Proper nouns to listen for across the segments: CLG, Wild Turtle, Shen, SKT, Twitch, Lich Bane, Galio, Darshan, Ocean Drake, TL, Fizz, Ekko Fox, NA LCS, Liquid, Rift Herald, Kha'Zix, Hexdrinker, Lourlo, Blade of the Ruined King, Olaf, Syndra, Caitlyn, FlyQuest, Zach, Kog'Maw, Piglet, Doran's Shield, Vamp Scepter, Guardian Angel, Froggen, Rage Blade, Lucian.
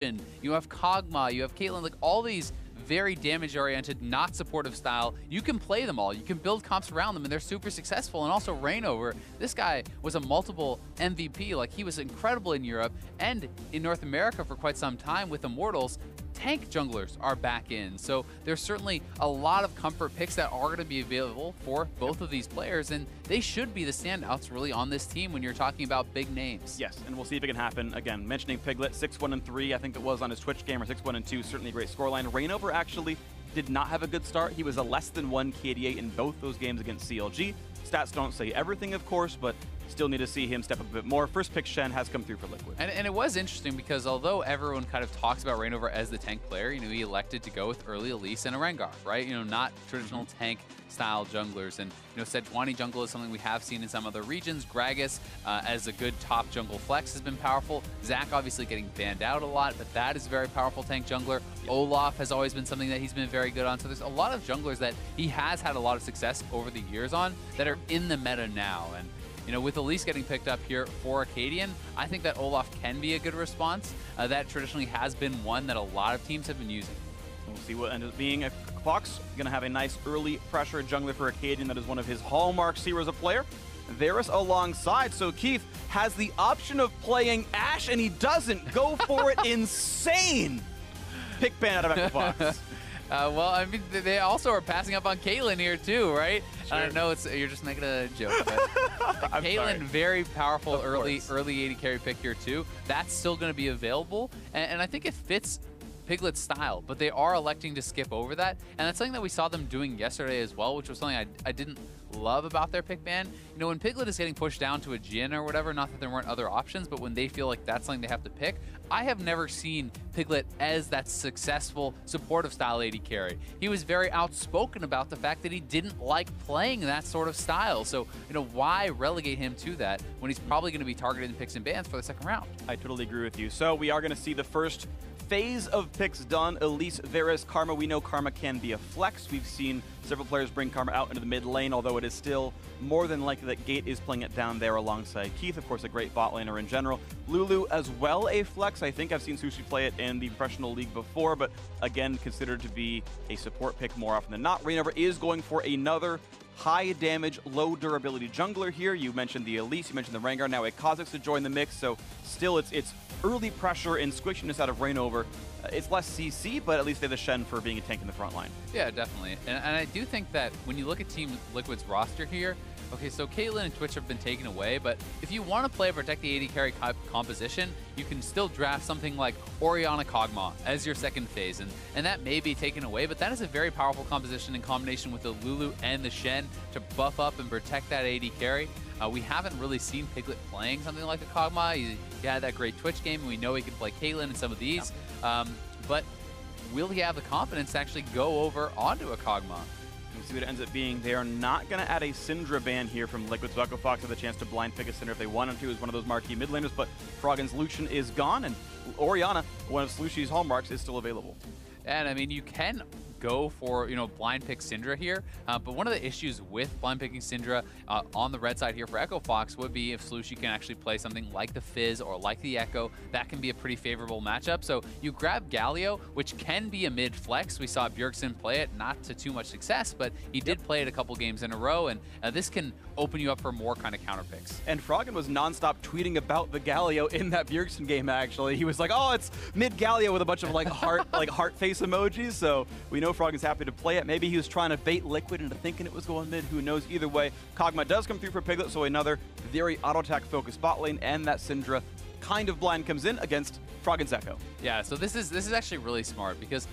Shen, you have Kog'Maw, you have Caitlyn, like all these very damage-oriented, not supportive style. You can play them all. You can build comps around them, and they're super successful. And also ReignOver, this guy was a multiple MVP. Like, he was incredible in Europe and in North America for quite some time with Immortals. Tank junglers are back in, so there's certainly a lot of comfort picks that are going to be available for both of these players, and they should be the standouts really on this team when you're talking about big names. Yes, and we'll see if it can happen. Again, mentioning Piglet, 6-1-3, I think it was on his Twitch game, or 6-1-2, certainly a great scoreline. ReignOver actually did not have a good start. He was a less than 1 KDA in both those games against CLG. Stats don't say everything, of course, but still need to see him step up a bit more. First pick Shen has come through for Liquid. And it was interesting because although everyone kind of talks about ReignOver as the tank player, you know, he elected to go with early Elise and a Rengar, right? You know, not traditional tank style junglers. And, you know, Sejuani jungle is something we have seen in some other regions. Gragas as a good top jungle flex has been powerful. Zac obviously getting banned out a lot, but that is a very powerful tank jungler. Yep. Olaf has always been something that he's been very good on. So there's a lot of junglers that he has had a lot of success over the years on that are in the meta now. And, you know, with Elise getting picked up here for Akaadian, I think that Olaf can be a good response. That traditionally has been one that a lot of teams have been using. We'll see what ends up being. Fox going to have a nice early pressure jungler for Akaadian. That is one of his hallmarks here as a player. Varus alongside, so Keith has the option of playing Ashe, and he doesn't go for it. Insane pick ban out of Ekko Fox. Well, I mean, they also are passing up on Caitlyn here too, right? Sure. I don't know, you're just making a joke. But Caitlyn, very powerful of early 80 carry pick here too. That's still going to be available, and I think it fits Piglet's style, but they are electing to skip over that, and that's something that we saw them doing yesterday as well, which was something I didn't love about their pick ban. You know, when Piglet is getting pushed down to a Jhin or whatever, not that there weren't other options, but when they feel like that's something they have to pick, I have never seen Piglet as that successful supportive style AD carry. He was very outspoken about the fact that he didn't like playing that sort of style. So, you know, why relegate him to that when he's probably going to be targeted in picks and bans for the second round? I totally agree with you. So we are going to see the first phase of picks done. Elise, Varus, Karma. We know Karma can be a flex. We've seen several players bring Karma out into the mid lane, although it is still more than likely that Gate is playing it down there alongside Keith, of course, a great bot laner in general. Lulu as well a flex. I think I've seen Slooshi play it in the professional league before, but again, considered to be a support pick more often than not. ReignOver is going for another high damage, low durability jungler here. You mentioned the Elise, you mentioned the Rengar, now a Kha'Zix to join the mix, so still it's early pressure and squishiness out of ReignOver. It's less CC, but at least they have the Shen for being a tank in the front line. Yeah, definitely. And I do think that when you look at Team Liquid's roster here, okay, so Caitlyn and Twitch have been taken away, but if you want to play a protect the AD carry composition, you can still draft something like Orianna Kog'Maw as your second phase, and that may be taken away, but that is a very powerful composition in combination with the Lulu and the Shen to buff up and protect that AD carry. We haven't really seen Piglet playing something like a Kog'Maw. He had that great Twitch game, and we know he can play Caitlyn in some of these. Yeah. But will he have the confidence to actually go over onto a Kog'Maw? We'll see what it ends up being. They are not going to add a Syndra ban here from Liquid, so Ekko Fox have the chance to blind pick a Syndra if they wanted to. Is one of those marquee mid laners, but Froggen's Lucian is gone, and Orianna, one of Slooshi's hallmarks, is still available. And I mean, you can go for, you know, blind pick Syndra here, but one of the issues with blind picking Syndra on the red side here for Ekko Fox would be if Slooshi can actually play something like the Fizz or like the Ekko, that can be a pretty favorable matchup. So you grab Galio, which can be a mid flex. We saw Bjergsen play it, not to too much success, but he did play it a couple games in a row, and this can open you up for more kind of counter picks. And Froggen was nonstop tweeting about the Galio in that Bjergsen game. Actually, he was like, "Oh, it's mid Galio" with a bunch of like heart like heart face emojis. So we know Froggen's happy to play it. Maybe he was trying to bait Liquid into thinking it was going mid. Who knows? Either way, Kog'Maw does come through for Piglet, so another very auto-attack focused bot lane, and that Syndra kind of blind comes in against Froggen's Ekko. Yeah, so this is actually really smart because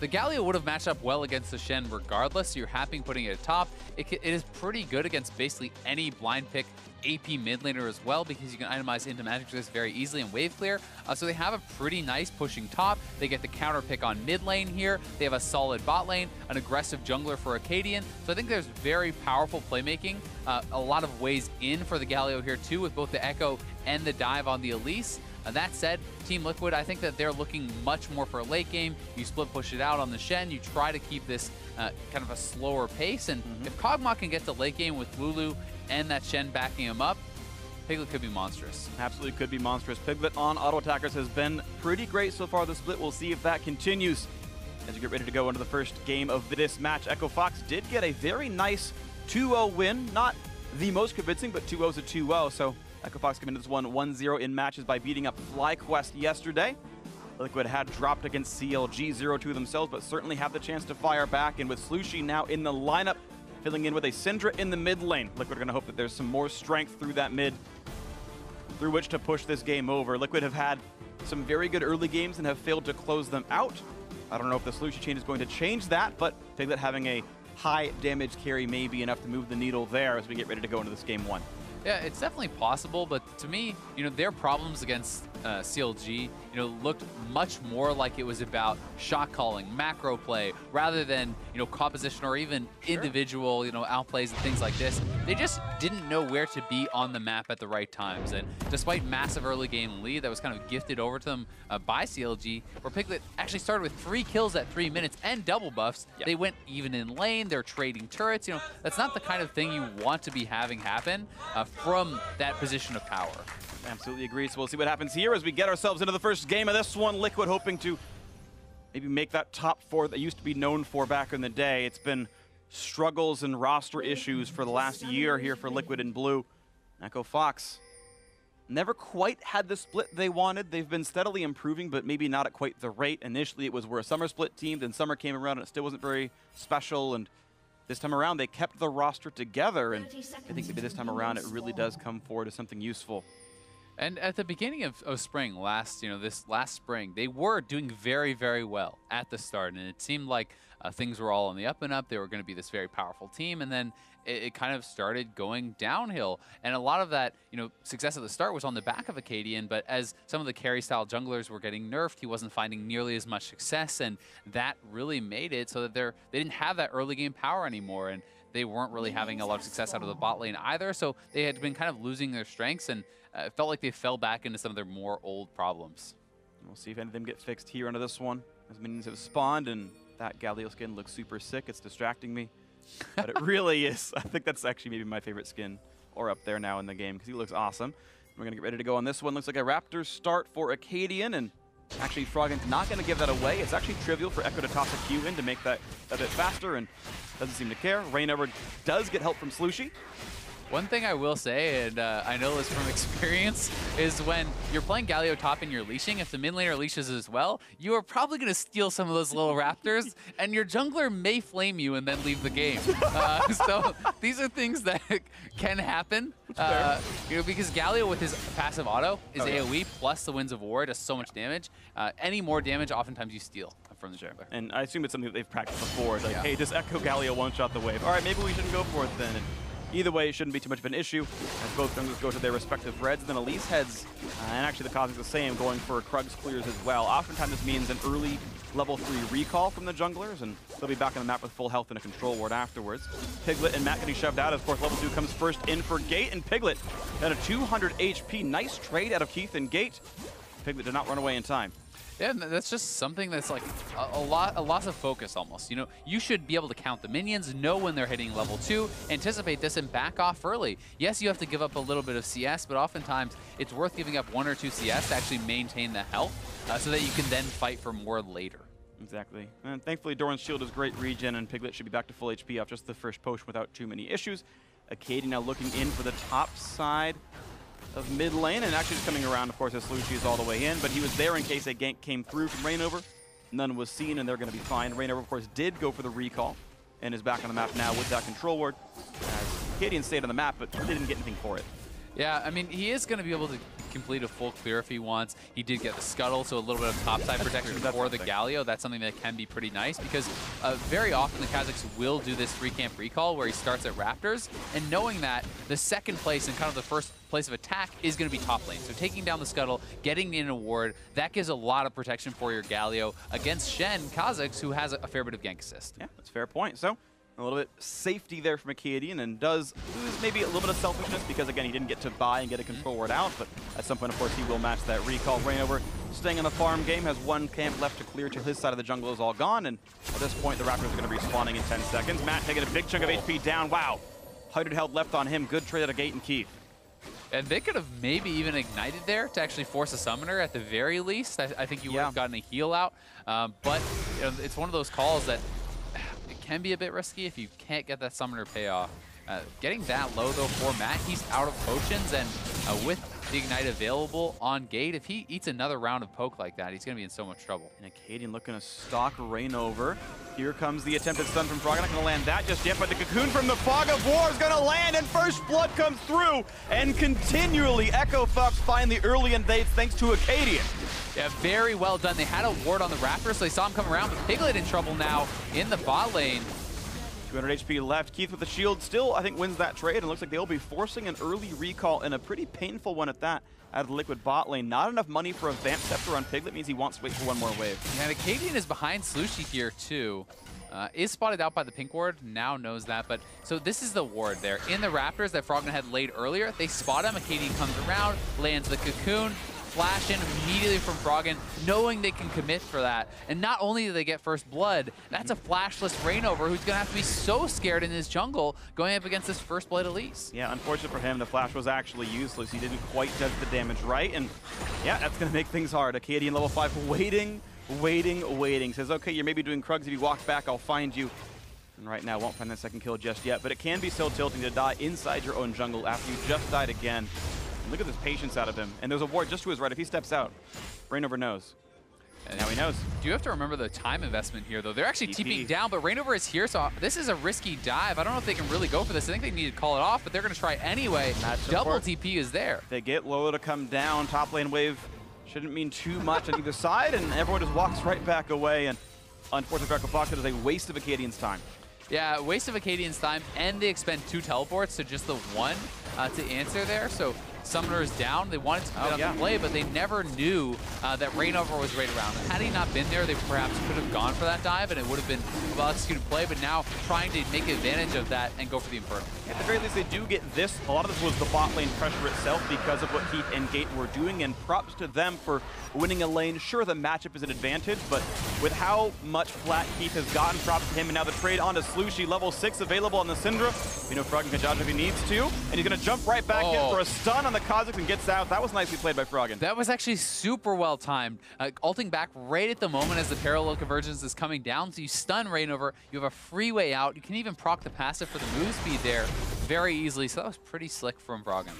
the Galio would have matched up well against the Shen regardless, so you're happy putting it at top. It is pretty good against basically any blind pick AP mid laner as well, because you can itemize into magic resist very easily and wave clear. So they have a pretty nice pushing top. They get the counter pick on mid lane here. They have a solid bot lane, an aggressive jungler for Akaadian. So I think there's very powerful playmaking. A lot of ways in for the Galio here too, with both the Ekko and the dive on the Elise. That said, Team Liquid, I think that they're looking much more for a late game. You split push it out on the Shen. You try to keep this kind of a slower pace. And if Kog'Maw can get to late game with Lulu and that Shen backing him up, Piglet could be monstrous. Absolutely could be monstrous. Piglet on auto attackers has been pretty great so far this split. We'll see if that continues as we get ready to go into the first game of this match. Ekko Fox did get a very nice 2-0 win. Not the most convincing, but 2-0 is a 2-0. So Ekko Fox came into this one 1-0 in matches by beating up FlyQuest yesterday. Liquid had dropped against CLG 0-2 themselves, but certainly have the chance to fire back. And with Slooshi now in the lineup, filling in with a Syndra in the mid lane. Liquid are going to hope that there's some more strength through that mid, through which to push this game over. Liquid have had some very good early games and have failed to close them out. I don't know if the Slooshi change is going to change that, but Piglet having a high damage carry may be enough to move the needle there as we get ready to go into this game one. Yeah, it's definitely possible, but to me, you know, their problems against CLG, you know, looked much more like it was about shot calling, macro play, rather than, you know, composition or even individual, you know, outplays and things like this. They just didn't know where to be on the map at the right times. And despite massive early game lead that was kind of gifted over to them by CLG, where Piglet actually started with 3 kills at 3 minutes and double buffs, they went even in lane, they're trading turrets. You know, that's not the kind of thing you want to be having happen from that position of power. Absolutely agree. So we'll see what happens here as we get ourselves into the first game of this one. Liquid hoping to maybe make that top 4 that used to be known for back in the day. It's been struggles and roster issues for the last year here for Liquid and Blue. Ekko Fox never quite had the split they wanted. They've been steadily improving, but maybe not at quite the rate. Initially, it was we're a summer split team. Then summer came around, and it still wasn't very special. And this time around, they kept the roster together. And I think maybe this time around, it really does come forward as something useful. And at the beginning of spring, this last spring, they were doing very, very well at the start. And it seemed like things were all on the up and up. They were going to be this very powerful team. And then it kind of started going downhill. And a lot of that, success at the start was on the back of Akaadian. But as some of the carry-style junglers were getting nerfed, he wasn't finding nearly as much success. And that really made it so that they didn't have that early game power anymore. And they weren't really having a lot of success out of the bot lane either. So they had been kind of losing their strengths. And it felt like they fell back into some of their more old problems. We'll see if any of them get fixed here under this one. As minions have spawned, and that Galio skin looks super sick. It's distracting me, but it really is. I think that's actually maybe my favorite skin, or up there now in the game, because he looks awesome. We're going to get ready to go on this one. Looks like a Raptors start for Akaadian, and actually Froggen's not going to give that away. It's actually trivial for Ekko to toss a Q in to make that a bit faster, and doesn't seem to care. ReignOver does get help from Slooshi. One thing I will say, and I know this from experience, is when you're playing Galio top and you're leashing, if the mid laner leashes as well, you are probably going to steal some of those little raptors, and your jungler may flame you and then leave the game. So these are things that can happen, because Galio with his passive auto is AoE plus the Winds of War does so much damage. Any more damage, oftentimes you steal from the jungler. And I assume it's something that they've practiced before. It's like, hey, just Ekko Galio one-shot the wave. All right, maybe we shouldn't go for it then. Either way, it shouldn't be too much of an issue as both junglers go to their respective reds. Then Elise heads, and actually the Kha'Zix is the same, going for Krug's clears as well. Oftentimes this means an early level 3 recall from the junglers, and they'll be back on the map with full health and a control ward afterwards. Piglet and Matt getting shoved out. Of course, level 2 comes first in for Gate, and Piglet at a 200 HP. Nice trade out of Keith and Gate. Piglet did not run away in time. Yeah, that's just something that's like a loss of focus almost. You know, you should be able to count the minions, know when they're hitting level 2, anticipate this, and back off early. Yes, you have to give up a little bit of CS, but oftentimes it's worth giving up 1 or 2 CS to actually maintain the health so that you can then fight for more later. Exactly. And thankfully, Doran's shield is great regen, and Piglet should be back to full HP off just the first potion without too many issues. Akaadian now looking in for the top side of mid lane, and actually just coming around, of course, as Slooshi is all the way in, but he was there in case a gank came through from ReignOver. None was seen, and they're going to be fine. ReignOver, of course, did go for the recall, and is back on the map now with that control ward. Akaadian stayed on the map, but they didn't get anything for it. Yeah, I mean, he is going to be able to complete a full clear if he wants. He did get the Scuttle, so a little bit of topside protection for the Galio. That's something that can be pretty nice, because very often the Kha'Zix will do this 3-camp recall where he starts at Raptors, and knowing that, the second place and kind of the first place of attack is going to be top lane. So taking down the Scuttle, getting in a ward, that gives a lot of protection for your Galio against Shen, Kha'Zix, who has a fair bit of gank assist. Yeah, that's a fair point. So a little bit safety there from Akaadian, and does lose maybe a little bit of selfishness because, again, he didn't get to buy and get a control ward out, but at some point, of course, he will match that recall. ReignOver staying in the farm game, has 1 camp left to clear till his side of the jungle is all gone, and at this point, the Raptors are going to be spawning in 10 seconds. Matt taking a big chunk of HP down. Wow, 100 health left on him. Good trade out of Gate and Keith. And they could have maybe even ignited there to actually force a summoner at the very least. I think you would have gotten a heal out. But you know, it's one of those calls that it can be a bit risky if you can't get that summoner payoff. Getting that low, though, for Matt, he's out of potions. And with the Ignite available on Gate, if he eats another round of poke like that, he's going to be in so much trouble. And Akaadian looking to stalk ReignOver. Here comes the attempted stun from Froggen. Not going to land that just yet, but the cocoon from the Fog of War is going to land, and First Blood comes through. And continually, Ekko Fox find the early invades thanks to Akaadian. Yeah, very well done. They had a ward on the Raptors, so they saw him come around, but Piglet in trouble now in the bot lane. 200 HP left. Keith with the shield still, I think, wins that trade. And it looks like they'll be forcing an early recall and a pretty painful one at that out of the Liquid bot lane. Not enough money for a Vamp Scepter on Piglet means he wants to wait for one more wave. Yeah, and Akaadian is behind Slooshi here, too. Is spotted out by the pink ward, now knows that. But so this is the ward there. In the Raptors that Froggen had laid earlier, they spot him. Akaadian comes around, lands the cocoon. Flash in immediately from Froggen, knowing they can commit for that. And not only do they get first blood, that's a flashless ReignOver who's going to have to be so scared in his jungle going up against this first blood Elise. Yeah, unfortunate for him, the flash was actually useless. He didn't quite judge the damage right. And yeah, that's going to make things hard. Akaadian level 5 waiting. Says, okay, you're maybe doing Krugs. If you walk back, I'll find you. And right now, won't find that second kill just yet. But it can be so tilting to die inside your own jungle after you just died again. Look at this patience out of him. And there's a ward just to his right. If he steps out, ReignOver knows. And now he knows. Do you have to remember the time investment here, though? They're actually TPing down, but ReignOver is here, so this is a risky dive. I don't know if they can really go for this. I think they need to call it off, but they're going to try anyway. Double TP is there. They get Lourlo to come down. Top lane wave shouldn't mean too much on either side, and everyone just walks right back away. And unfortunately, Ekko Fox, it is a waste of Akaadian's time. Yeah, waste of Akaadian's time, and they expend 2 teleports to just the one to answer there. So Summoner is down. They wanted to commit on the play, but they never knew that ReignOver was right around. Had he not been there, they perhaps could have gone for that dive, and it would have been well executed play. But now trying to make advantage of that and go for the Infernal. At the very least, they do get this. A lot of this was the bot lane pressure itself because of what Keith and Gate were doing, and props to them for winning a lane. Sure, the matchup is an advantage, but with how much flat Keith has gotten, props to him. And now the trade onto Slooshi, level 6 available on the Syndra. You know, Froggen can dodge if he needs to, and he's going to jump right back in for a stun on the Kha'Zix and gets out. That was nicely played by Froggen. That was actually super well timed. Ulting back right at the moment as the parallel convergence is coming down. So you stun ReignOver. You have a free way out. You can even proc the passive for the move speed there very easily. So that was pretty slick from Froggen.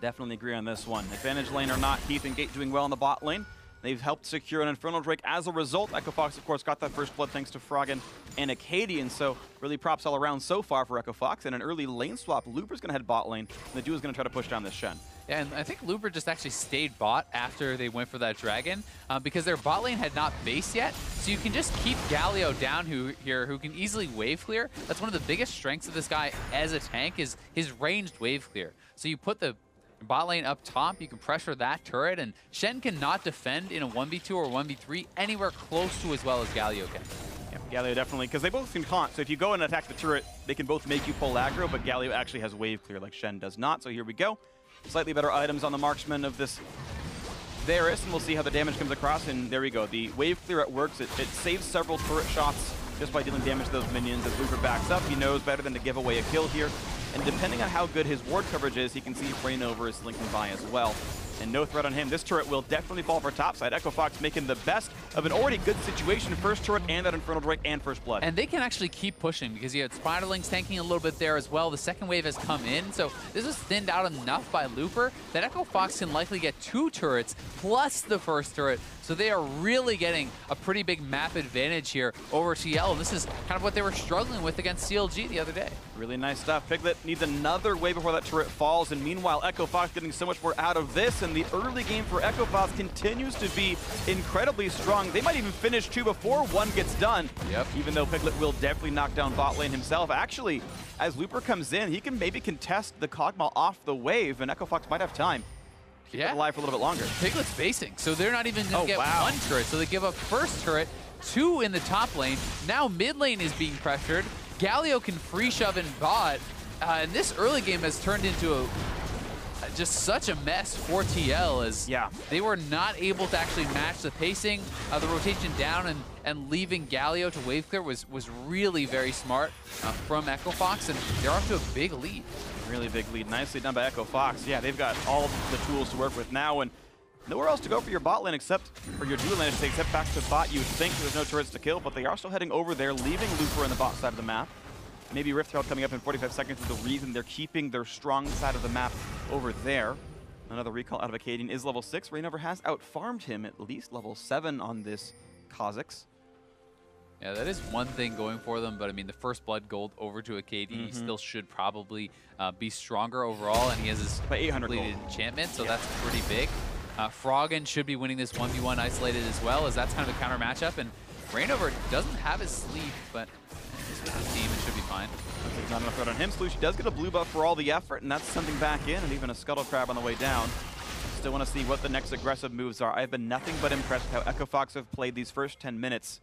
Definitely agree on this one. Advantage lane or not, Keith and Gate doing well in the bot lane. They've helped secure an Infernal Drake as a result. Ekko Fox, of course, got that first blood thanks to Froggen and Akaadian, so really props all around so far for Ekko Fox. And an early lane swap, Looper's going to head bot lane, and the duo's going to try to push down this Shen. Yeah, and I think Looper just actually stayed bot after they went for that dragon because their bot lane had not base yet. So you can just keep Galio down who can easily wave clear. That's one of the biggest strengths of this guy as a tank is his ranged wave clear. So you put the bot lane up top, you can pressure that turret, and Shen cannot defend in a 1v2 or 1v3 anywhere close to as well as Galio can. Yeah, Galio definitely, because they both can taunt, so if you go and attack the turret, they can both make you pull aggro, but Galio actually has wave clear like Shen does not, so here we go. Slightly better items on the marksman of this Varus, and we'll see how the damage comes across, and there we go. The wave clear at works, it saves several turret shots just by dealing damage to those minions. As Looper backs up, he knows better than to give away a kill here. And depending on how good his ward coverage is, he can see ReignOver is slinking by as well. And no threat on him. This turret will definitely fall for topside. Ekko Fox making the best of an already good situation. First turret and that Infernal Drake and first blood. And they can actually keep pushing because you had Spiderlings tanking a little bit there as well. The second wave has come in. So this was thinned out enough by Looper that Ekko Fox can likely get 2 turrets plus the first turret. So they are really getting a pretty big map advantage here over TL. And this is kind of what they were struggling with against CLG the other day. Really nice stuff. Piglet needs another wave before that turret falls. And meanwhile, Ekko Fox getting so much more out of this. And the early game for Ekko Fox continues to be incredibly strong. They might even finish 2 before 1 gets done. Yep. Even though Piglet will definitely knock down bot lane himself. Actually, as Looper comes in, he can maybe contest the Kog'Maw off the wave. And Ekko Fox might have time. Keep it alive for a little bit longer. Piglet's basing, so they're not even going to get 1 turret. So they give up first turret, 2 in the top lane. Now mid lane is being pressured. Galio can free shove and bot. And this early game has turned into a just such a mess for TL as they were not able to actually match the pacing, the rotation down, and leaving Galio to wave clear was really very smart from Ekko Fox, and they're off to a big lead. really big lead. Nicely done by Ekko Fox. Yeah, they've got all the tools to work with now, and nowhere else to go for your bot lane except, or your dual lane, except back to bot. You'd think there's no turrets to kill, but they are still heading over there, leaving Looper on the bot side of the map. Maybe Rift Herald coming up in 45 seconds is the reason they're keeping their strong side of the map over there. Another recall out of Akaadian is level 6. ReignOver has outfarmed him at least level 7 on this Kha'Zix. Yeah, that is one thing going for them, but I mean, the first blood gold over to Akaadian, he still should probably be stronger overall, and he has his completed enchantment, so that's pretty big. Froggen should be winning this 1v1 isolated as well, as that's kind of a counter matchup, and ReignOver doesn't have his sleep, but he's with his team, it should be fine. That's not enough out on him. Slooshi does get a blue buff for all the effort, and that's something back in, and even a Scuttle Crab on the way down. Still want to see what the next aggressive moves are. I've been nothing but impressed with how Ekko Fox have played these first 10 minutes.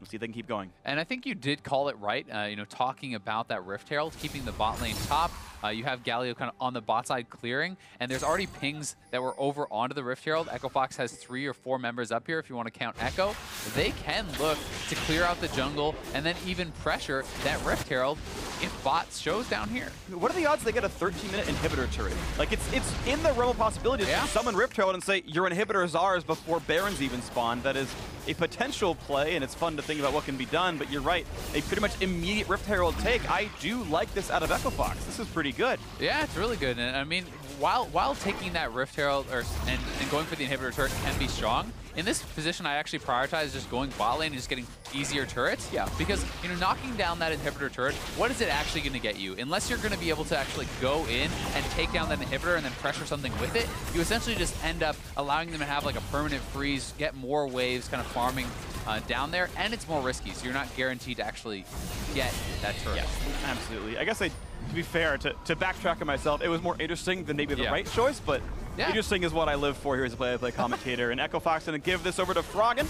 We'll see if they can keep going. And I think you did call it right, you know, talking about that Rift Herald, keeping the bot lane top. You have Galio kind of on the bot side clearing, and there's already pings that were over onto the Rift Herald. Ekko Fox has 3 or 4 members up here if you want to count Ekko. They can look to clear out the jungle and then even pressure that Rift Herald if bot shows down here. What are the odds they get a 13-minute inhibitor turret? Like, it's in the realm of possibilities to summon Rift Herald and say, your inhibitor is ours before Barons even spawn. That is a potential play, and it's fun to think about what can be done, but you're right, a pretty much immediate Rift Herald take. I do like this out of Ekko Fox. This is pretty good. Yeah, it's really good. And I mean, while taking that Rift Herald and going for the inhibitor turret can be strong, in this position I actually prioritize just going bot lane and just getting easier turrets. Yeah. Because, you know, knocking down that inhibitor turret, what is it actually going to get you? Unless you're going to be able to actually go in and take down that inhibitor and then pressure something with it, you essentially just end up allowing them to have like a permanent freeze, get more waves, kind of farming down there, and it's more risky, so you're not guaranteed to actually get that turret. Yes, absolutely. I guess to be fair, to backtrack on myself, it was more interesting than maybe the right choice, but interesting is what I live for here as a play-by-play commentator. And Ekko Fox going to give this over to Froggen.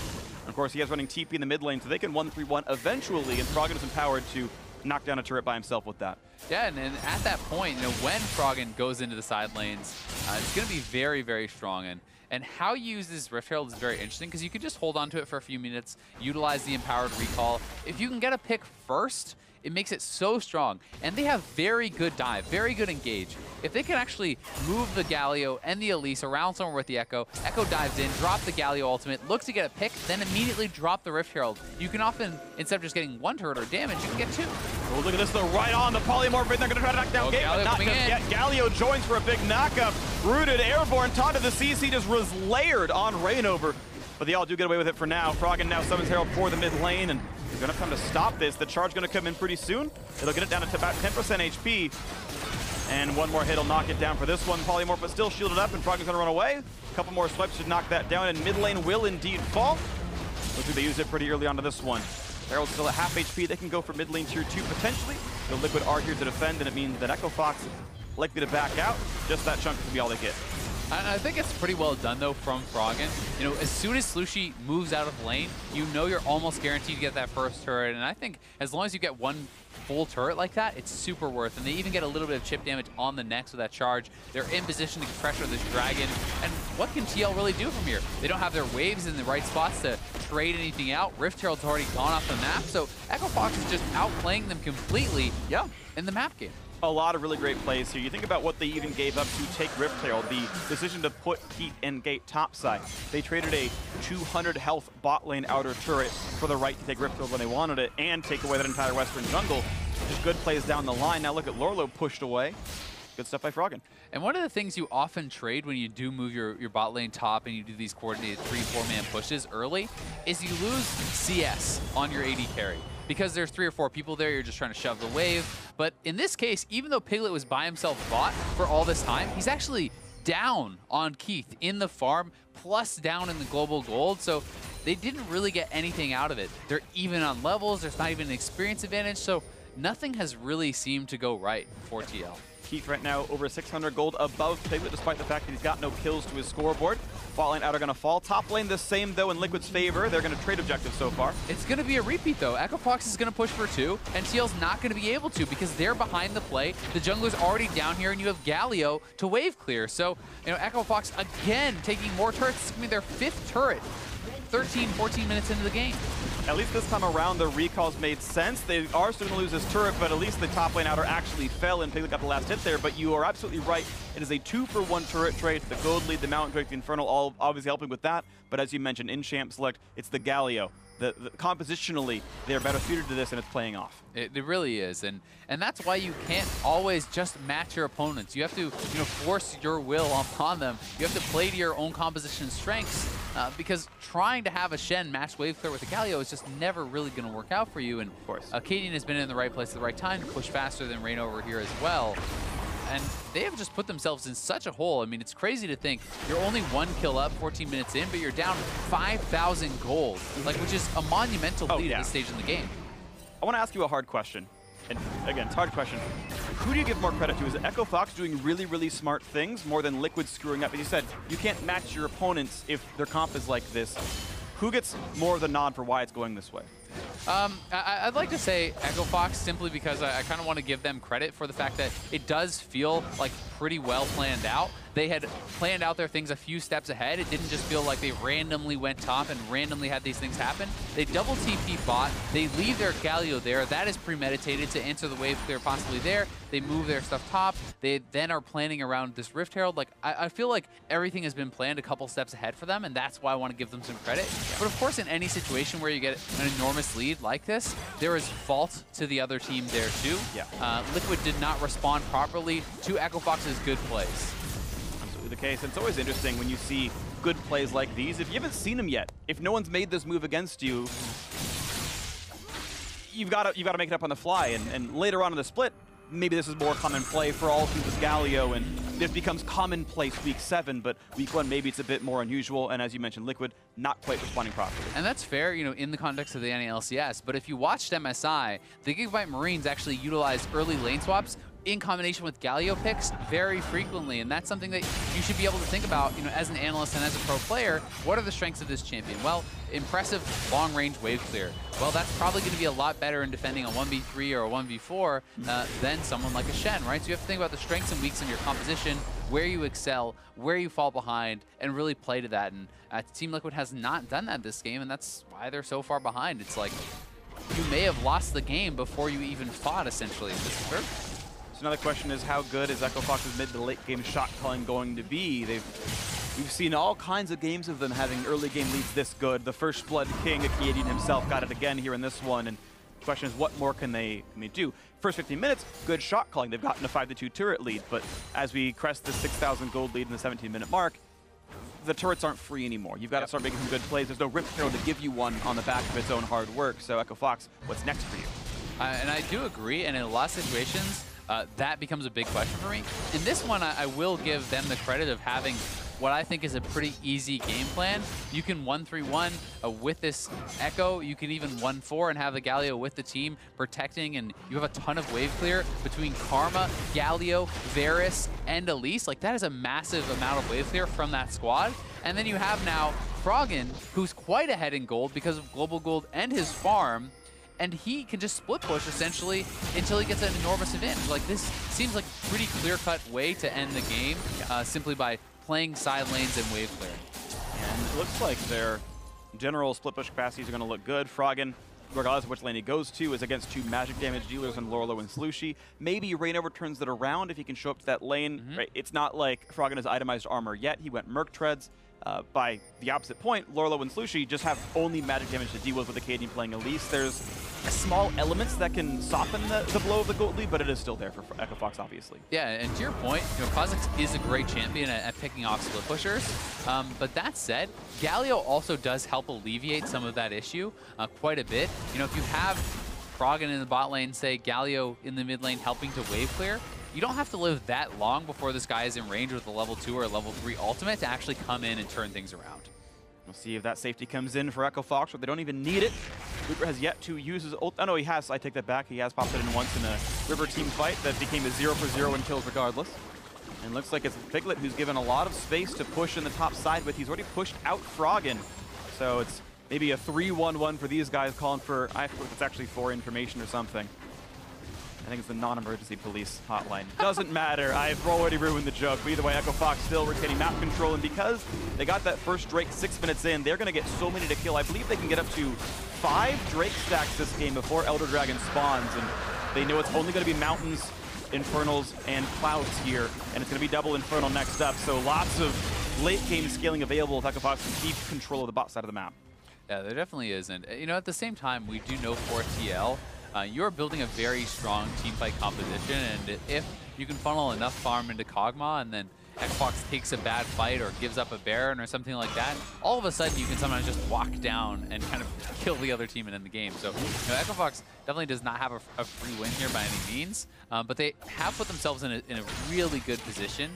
Of course, he has running TP in the mid lane, so they can 1-3-1 eventually, and Froggen is empowered to knock down a turret by himself with that. Yeah, and at that point, you know, when Froggen goes into the side lanes, it's going to be very, very strong. And how you use this Rift Herald is very interesting, because you could just hold on to it for a few minutes, utilize the empowered recall. If you can get a pick first, it makes it so strong. And they have very good dive, very good engage. If they can actually move the Galio and the Elise around somewhere with the Ekko, Ekko dives in, drops the Galio ultimate, looks to get a pick, then immediately drop the Rift Herald. You can often, instead of just getting 1 turret or damage, you can get 2. Oh, look at this, they're right on the polymorph, and they're going to try to knock down Gate, but not just yet. Galio joins for a big knockup. Rooted airborne, Taunt to the CC, just was layered on ReignOver, but they all do get away with it for now. Froggen now summons Herald for the mid lane, and he's gonna come to stop this. The charge gonna come in pretty soon. It'll get it down to about 10% HP, and one more hit will knock it down for this one. Polymorph, but still shielded up, and Froggen's gonna run away. A couple more swipes should knock that down, and mid lane will indeed fall. Looks like they used it pretty early onto this one. Herald's still at half HP. They can go for mid lane tier 2 potentially. The Liquid are here to defend, and it means that Ekko Fox likely to back out. Just that chunk is gonna be all they get. I think it's pretty well done, though, from Froggen. You know, as soon as Slooshi moves out of lane, you know you're almost guaranteed to get that first turret. And I think as long as you get 1 full turret like that, it's super worth. And they even get a little bit of chip damage on the next with that charge. They're in position to pressure this dragon. And what can TL really do from here? They don't have their waves in the right spots to trade anything out. Rift Herald's already gone off the map. So Ekko Fox is just outplaying them completely in the map game. A lot of really great plays here. You think about what they even gave up to take Rift Herald, the decision to put Keith and Gate topside. They traded a 200 health bot lane outer turret for the right to take Rift Herald when they wanted it and take away that entire western jungle. Just good plays down the line. Now look at Lourlo pushed away. Good stuff by Froggen. And one of the things you often trade when you do move your bot lane top and you do these coordinated 3-4 man pushes early is you lose CS on your AD carry. Because there's 3 or 4 people there, you're just trying to shove the wave. But in this case, even though Piglet was by himself bot for all this time, he's actually down on Keith in the farm, plus down in the global gold. So they didn't really get anything out of it. They're even on levels. There's not even an experience advantage. So nothing has really seemed to go right for TL. Keith right now over 600 gold above Piglet, despite the fact that he's got no kills to his scoreboard. Bot lane out are going to fall. Top lane the same, though, in Liquid's favor. They're going to trade objectives so far. It's going to be a repeat, though. Ekko Fox is going to push for 2, and TL's not going to be able to because they're behind the play. The jungler's already down here, and you have Galio to wave clear. So, you know, Ekko Fox again taking more turrets. It's going to be their 5th turret. 13, 14 minutes into the game. At least this time around, the recalls made sense. They are soon to lose his turret, but at least the top lane outer actually fell and Piglet got the last hit there. But you are absolutely right. It is a 2-for-1 turret trade. The gold lead, the mountain drake, the infernal, all obviously helping with that. But as you mentioned, in champ select, it's the Galio. The compositionally, they're better suited to this, and it's playing off. It really is, and that's why you can't always just match your opponents. You have to, force your will upon them. You have to play to your own composition strengths, because trying to have a Shen match wave clear with a Galio is just never really going to work out for you. And of course, Akaadian has been in the right place at the right time to push faster than ReignOver here as well. And they have just put themselves in such a hole. I mean, it's crazy to think you're only 1 kill up 14 minutes in, but you're down 5,000 gold, which is a monumental lead at this stage in the game. I want to ask you a hard question. And again, it's a hard question. Who do you give more credit to? Is it Ekko Fox doing really, really smart things more than Liquid screwing up? As you said, you can't match your opponents if their comp is like this. Who gets more of the nod for why it's going this way? I'd like to say Ekko Fox, simply because I kind of want to give them credit for the fact that it does feel like pretty well planned out. They had planned out their things a few steps ahead. It didn't just feel like they randomly went top and randomly had these things happen. They double TP bot. They leave their Galio there. That is premeditated to answer the wave clear possibly there. They move their stuff top. They then are planning around this Rift Herald. I feel like everything has been planned a couple steps ahead for them, and that's why I want to give them some credit. But of course, in any situation where you get an enormous lead like this, there is fault to the other team there too. Yeah. Liquid did not respond properly to Ekko Fox's good plays. The case. And it's always interesting when you see good plays like these. If you haven't seen them yet, if no one's made this move against you, you've got to make it up on the fly. And later on in the split, maybe this is more common play for all through this Galio, and this becomes commonplace week 7, but week 1 maybe it's a bit more unusual. And as you mentioned, Liquid not quite responding properly. And that's fair, in the context of the NALCS. But if you watched MSI, the Gigabyte Marines actually utilized early lane swaps in combination with Galio picks very frequently, and that's something that you should be able to think about, as an analyst and as a pro player. What are the strengths of this champion? Well, impressive long-range wave clear. Well, that's probably going to be a lot better in defending a 1v3 or a 1v4 than someone like a Shen, right? So you have to think about the strengths and weaknesses in your composition, where you excel, where you fall behind, and really play to that. And Team Liquid has not done that this game, and that's why they're so far behind. It's like you may have lost the game before you even fought, essentially, in this third. So another question is, how good is Ekko Fox's mid to late game shot calling going to be? We've seen all kinds of games of them having early game leads this good. The First Blood King, Akaadian himself, got it again here in this one. And the question is, what more can they do? First 15 minutes, good shot calling. They've gotten a 5-2 turret lead. But as we crest the 6,000 gold lead in the 17-minute mark, the turrets aren't free anymore. You've got to start making some good plays. There's no Rift Herald to give you one on the back of its own hard work. So Ekko Fox, what's next for you? And I do agree. And in a lot of situations, that becomes a big question for me. In this one, I will give them the credit of having what I think is a pretty easy game plan. You can 1-3-1 with this Ekko. You can even 1-4 and have the Galio with the team protecting, and you have a ton of wave clear between Karma, Galio, Varus, and Elise. Like, that is a massive amount of wave clear from that squad. And then you have now Froggen, who's quite ahead in gold because of global gold and his farm. And he can just split push, essentially, until he gets an enormous advantage. Like, this seems like a pretty clear-cut way to end the game, simply by playing side lanes and wave clearing. And it looks like their general split push capacities are going to look good. Froggen, regardless of which lane he goes to, is against 2 magic damage dealers in Lourlo and Slooshi. Maybe ReignOver turns that around if he can show up to that lane. Right? It's not like Froggen has itemized armor yet. He went Merc Treads. By the opposite point, Lourlo and Slooshi just have only magic damage to deal with Akaadian playing Elise. There's small elements that can soften the blow of the gold lead, but it is still there for Ekko Fox, obviously. Yeah, and to your point, Kha'Zix is a great champion at picking off split pushers. But that said, Galio also does help alleviate some of that issue quite a bit. If you have Froggen in the bot lane, say Galio in the mid lane helping to wave clear, you don't have to live that long before this guy is in range with a level 2 or a level 3 ultimate to actually come in and turn things around. We'll see if that safety comes in for Ekko Fox, but they don't even need it. Looper has yet to use his ult. Oh, no, he has. I take that back. He has popped it in once in a river team fight that became a 0-for-0 in kills regardless. And looks like it's Piglet who's given a lot of space to push in the top side, but he's already pushed out Froggen. So it's maybe a 3-1-1 for these guys, calling for, I forget if it's actually for information or something. I think it's the non-emergency police hotline. Doesn't matter. I've already ruined the joke. But either way, Ekko Fox still retaining map control. And because they got that first Drake 6 minutes in, they're going to get so many to kill. I believe they can get up to 5 Drake stacks this game before Elder Dragon spawns. And they know it's only going to be Mountains, Infernals, and Clouds here. And it's going to be double Infernal next up. So lots of late-game scaling available if Ekko Fox can keep control of the bot side of the map. Yeah, there definitely is. And, you know, at the same time, we do know for TL, you're building a very strong teamfight composition, and if you can funnel enough farm into Kog'Maw and then Ekko Fox takes a bad fight or gives up a Baron or something like that, all of a sudden you can sometimes just walk down and kind of kill the other team and end the game. So, you know, Ekko Fox definitely does not have a free win here by any means, but they have put themselves in a really good position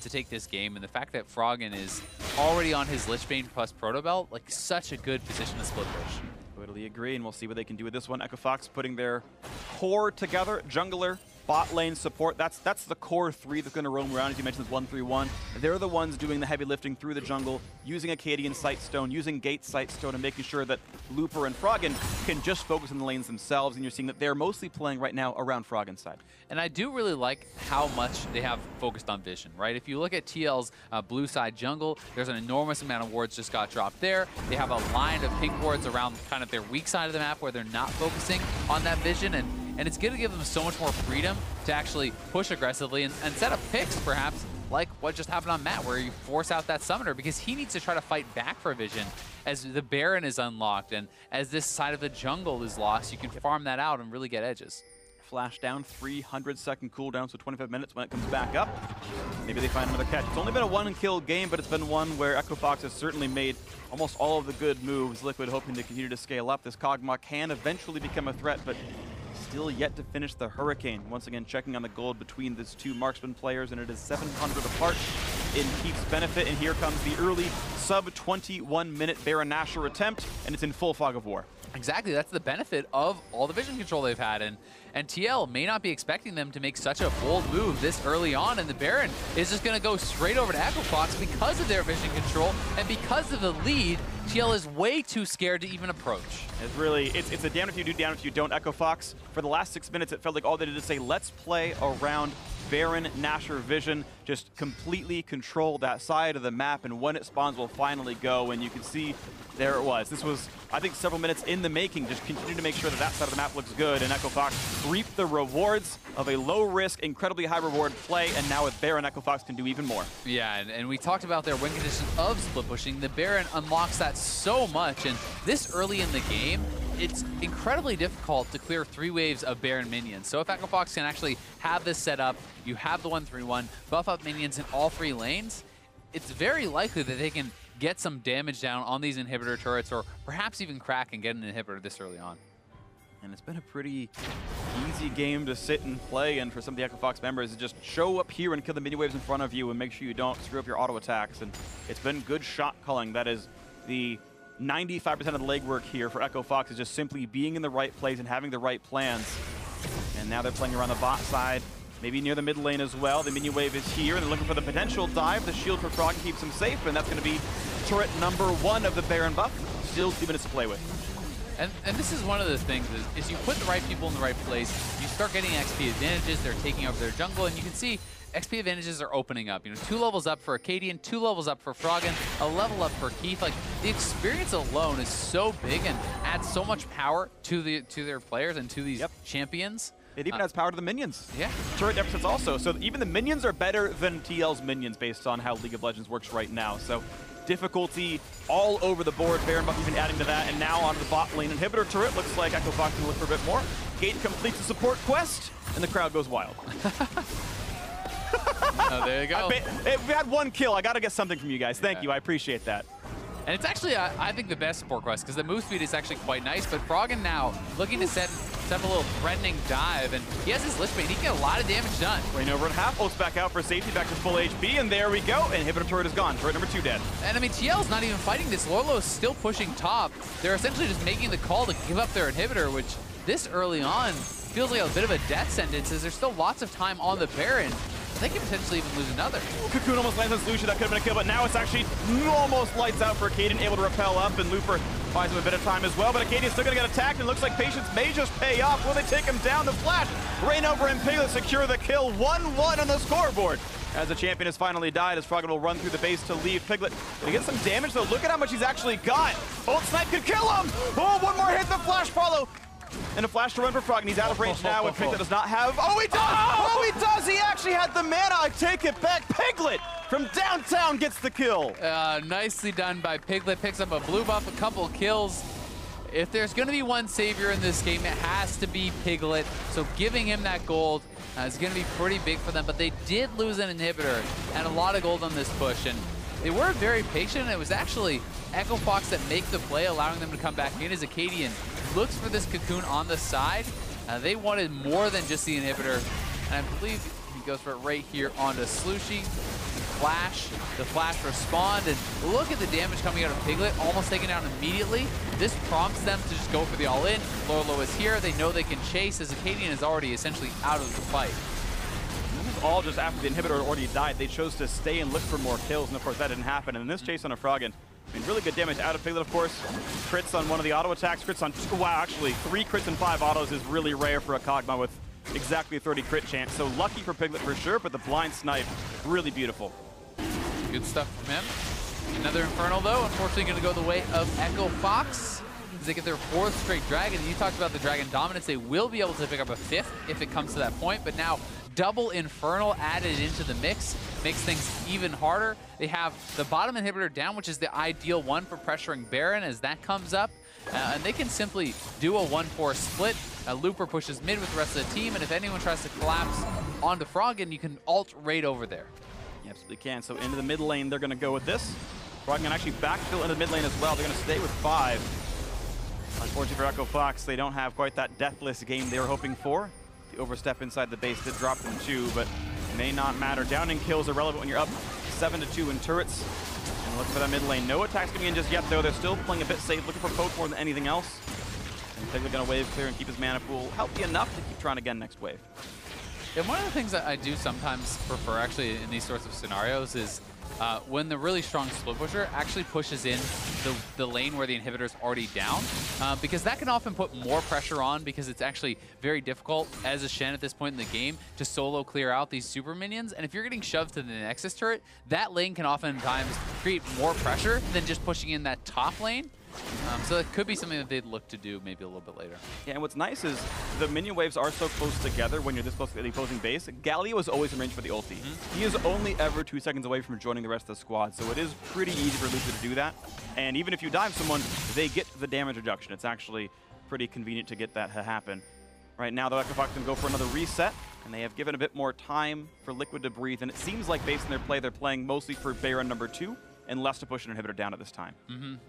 to take this game, and the fact that Froggen is already on his Lich Bane plus Proto Belt, like, such a good position to split push. Totally agree, and we'll see what they can do with this one. Ekko Fox putting their core together. Jungler, bot lane, support. That's the core three that's going to roam around. As you mentioned, it's 1-3-1. They're the ones doing the heavy lifting through the jungle, using Akaadian Sightstone, using Gate Sightstone, and making sure that Looper and Froggen can just focus on the lanes themselves. And you're seeing that they're mostly playing right now around Froggen's side. And I do really like how much they have focused on vision, right? If you look at TL's blue side jungle, there's an enormous amount of wards just got dropped there. They have a line of pink wards around kind of their weak side of the map where they're not focusing on that vision. And it's going to give them so much more freedom to actually push aggressively and set up picks, perhaps, like what just happened on Matt, where you force out that summoner because he needs to try to fight back for vision as the Baron is unlocked. And as this side of the jungle is lost, you can farm that out and really get edges. Flash down, 300-second cooldown, so 25 minutes when it comes back up. Maybe they find another catch. It's only been a one-kill game, but it's been one where Ekko Fox has certainly made almost all of the good moves. Liquid hoping to continue to scale up. This Kog'Maw can eventually become a threat, but still yet to finish the Hurricane. Once again, checking on the gold between these two marksman players, and it is 700 apart in Keith's benefit. And here comes the early sub-21-minute Baron Nashor attempt, and it's in full fog of war. Exactly, that's the benefit of all the vision control they've had, and TL may not be expecting them to make such a bold move this early on, and the Baron is just going to go straight over to Ekko Fox because of their vision control, and because of the lead, TL is way too scared to even approach. It's really, it's a damn if you do, damn if you don't, Ekko Fox. For the last 6 minutes, it felt like all they did is say, let's play around Baron Nashor vision, just completely control that side of the map, and when it spawns will finally go, and you can see there it was. This was, I think, several minutes in the making, just continue to make sure that that side of the map looks good, and Ekko Fox reaped the rewards of a low-risk, incredibly high-reward play, and now with Baron, Ekko Fox can do even more. Yeah, and we talked about their win condition of split pushing. The Baron unlocks that so much, and this early in the game, it's incredibly difficult to clear 3 waves of Baron minions. So if Ekko Fox can actually have this set up, you have the 1-3-1, buff up minions in all 3 lanes, it's very likely that they can get some damage down on these inhibitor turrets, or perhaps even crack and get an inhibitor this early on. And it's been a pretty easy game to sit and play, and for some of the Ekko Fox members, is just show up here and kill the mini waves in front of you and make sure you don't screw up your auto attacks. And it's been good shot calling. That is the 95% of the legwork here for Ekko Fox, is just simply being in the right place and having the right plans. And now they're playing around the bot side, maybe near the mid lane as well. The minion wave is here, and they're looking for the potential dive. The shield for Frog keeps him safe, and that's going to be turret number 1 of the Baron buff. Still 2 minutes to play with. And this is one of the things, is you put the right people in the right place, you start getting XP advantages, they're taking over their jungle, and you can see XP advantages are opening up. You know, 2 levels up for Akaadian, 2 levels up for Froggen, a level up for Keith. Like, the experience alone is so big and adds so much power to their players and to these champions. It even adds power to the minions. Yeah. Turret deficits also. So even the minions are better than TL's minions based on how League of Legends works right now. So difficulty all over the board. Baron buff even adding to that. And now on the bot lane inhibitor turret. Looks like Ekko Fox can look for a bit more. Gate completes the support quest, and the crowd goes wild. Oh, there you go. We've had 1 kill. I got to get something from you guys. Thank you. I appreciate that. And it's actually, I think, the best support quest because the move speed is actually quite nice. But Froggen now looking to set up a little threatening dive, and he has his Lich Bane. He can get a lot of damage done. ReignOver and half ults back out for safety, back to full HP, and there we go. Inhibitor turret is gone. Turret number 2 dead. And I mean, TL's not even fighting this. Lourlo is still pushing top. They're essentially just making the call to give up their inhibitor, which this early on feels like a bit of a death sentence, as there's still lots of time on the Baron. They could potentially even lose another. Cocoon almost lands on Slooshi. That could have been a kill, but now it's actually almost lights out for Akaadian, able to rappel up, and Looper buys him a bit of time as well, but Akaadian's still going to get attacked, and looks like patience may just pay off. Will they take him down? The flash! ReignOver and Piglet secure the kill. 1-1 on the scoreboard. As the champion has finally died, as Froggen will run through the base to leave Piglet. He gets some damage, though. Look at how much he's actually got. Old Snipe could kill him! Oh, one more hit, the flash follow. And a flash to run for Froggen. He's out of range now, and Piglet does not have... Oh, he does! Oh, he does! He actually had the mana. I take it back. Piglet from downtown gets the kill. Nicely done by Piglet. Picks up a blue buff, a couple kills. If there's going to be one savior in this game, it has to be Piglet. So giving him that gold is going to be pretty big for them. But they did lose an inhibitor and a lot of gold on this push. And they were very patient. And it was actually Ekko Fox that make the play, allowing them to come back in as Akaadian looks for this cocoon on the side. They wanted more than just the inhibitor. And I believe he goes for it right here onto Slooshi. Flash, the flash respond, and look at the damage coming out of Piglet, almost taken down immediately. This prompts them to just go for the all-in. Lourlo is here, they know they can chase, as Akaadian is already essentially out of the fight. This was all just after the inhibitor had already died. They chose to stay and look for more kills, and of course that didn't happen. And in this chase on a Froggen, I mean, really good damage out of Piglet, of course. Crits on one of the auto attacks, crits on, wow, actually, 3 crits and 5 autos is really rare for a Kog'Maw with exactly a 30 crit chance. So lucky for Piglet for sure, but the blind snipe, really beautiful. Good stuff from him. Another Infernal, though, unfortunately going to go the way of Ekko Fox, as they get their 4th straight Dragon. You talked about the Dragon dominance. They will be able to pick up a 5th if it comes to that point, but now double Infernal added into the mix makes things even harder. They have the bottom inhibitor down, which is the ideal one for pressuring Baron as that comes up. And they can simply do a 1-4 split. Looper pushes mid with the rest of the team, and if anyone tries to collapse onto Froggen, you can alt right over there. You absolutely can. So into the mid lane, they're going to go with this. Froggen actually backfill into the mid lane as well. They're going to stay with 5. Unfortunately for Ekko Fox, they don't have quite that deathless game they were hoping for. The overstep inside the base did drop them 2, but it may not matter. Down in kills are relevant when you're up 7-2 in turrets. And look for that mid lane. No attacks coming in just yet, though. They're still playing a bit safe, looking for poke more than anything else. And Piglet going to wave clear and keep his mana pool healthy enough to keep trying again next wave. And one of the things that I do sometimes prefer, actually, in these sorts of scenarios is when the really strong slow pusher actually pushes in the lane where the inhibitor's already down, because that can often put more pressure on, because it's actually very difficult as a Shen at this point in the game to solo clear out these super minions. And if you're getting shoved to the Nexus turret, that lane can oftentimes create more pressure than just pushing in that top lane. So it could be something that they'd look to do maybe a little bit later. Yeah, and what's nice is the minion waves are so close together when you're this close to the opposing base. Galio is always in range for the ulti. He is only ever 2 seconds away from joining the rest of the squad, so it is pretty easy for Looper to do that. And even if you dive someone, they get the damage reduction. It's actually pretty convenient to get that to happen. Right now, the Ekko Fox can go for another reset, and they have given a bit more time for Liquid to breathe, and it seems like based on their play, they're playing mostly for Baron #2. And less to push an inhibitor down at this time.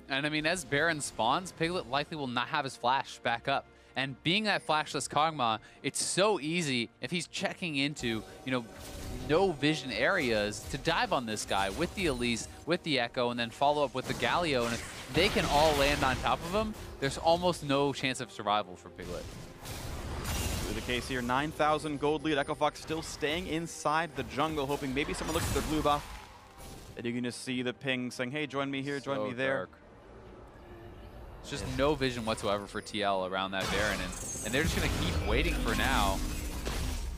And I mean, as Baron spawns, Piglet likely will not have his flash back up. And being that flashless Kog'Maw, it's so easy if he's checking into, you know, no vision areas to dive on this guy with the Elise, with the Ekko, and then follow up with the Galio. And if they can all land on top of him, there's almost no chance of survival for Piglet. The case here, 9,000 gold lead. Ekko Fox still staying inside the jungle, hoping maybe someone looks at their blue buff. And you're going to see the ping saying, hey, join me here, join me there. Dark. It's just no vision whatsoever for TL around that Baron. And they're just going to keep waiting for now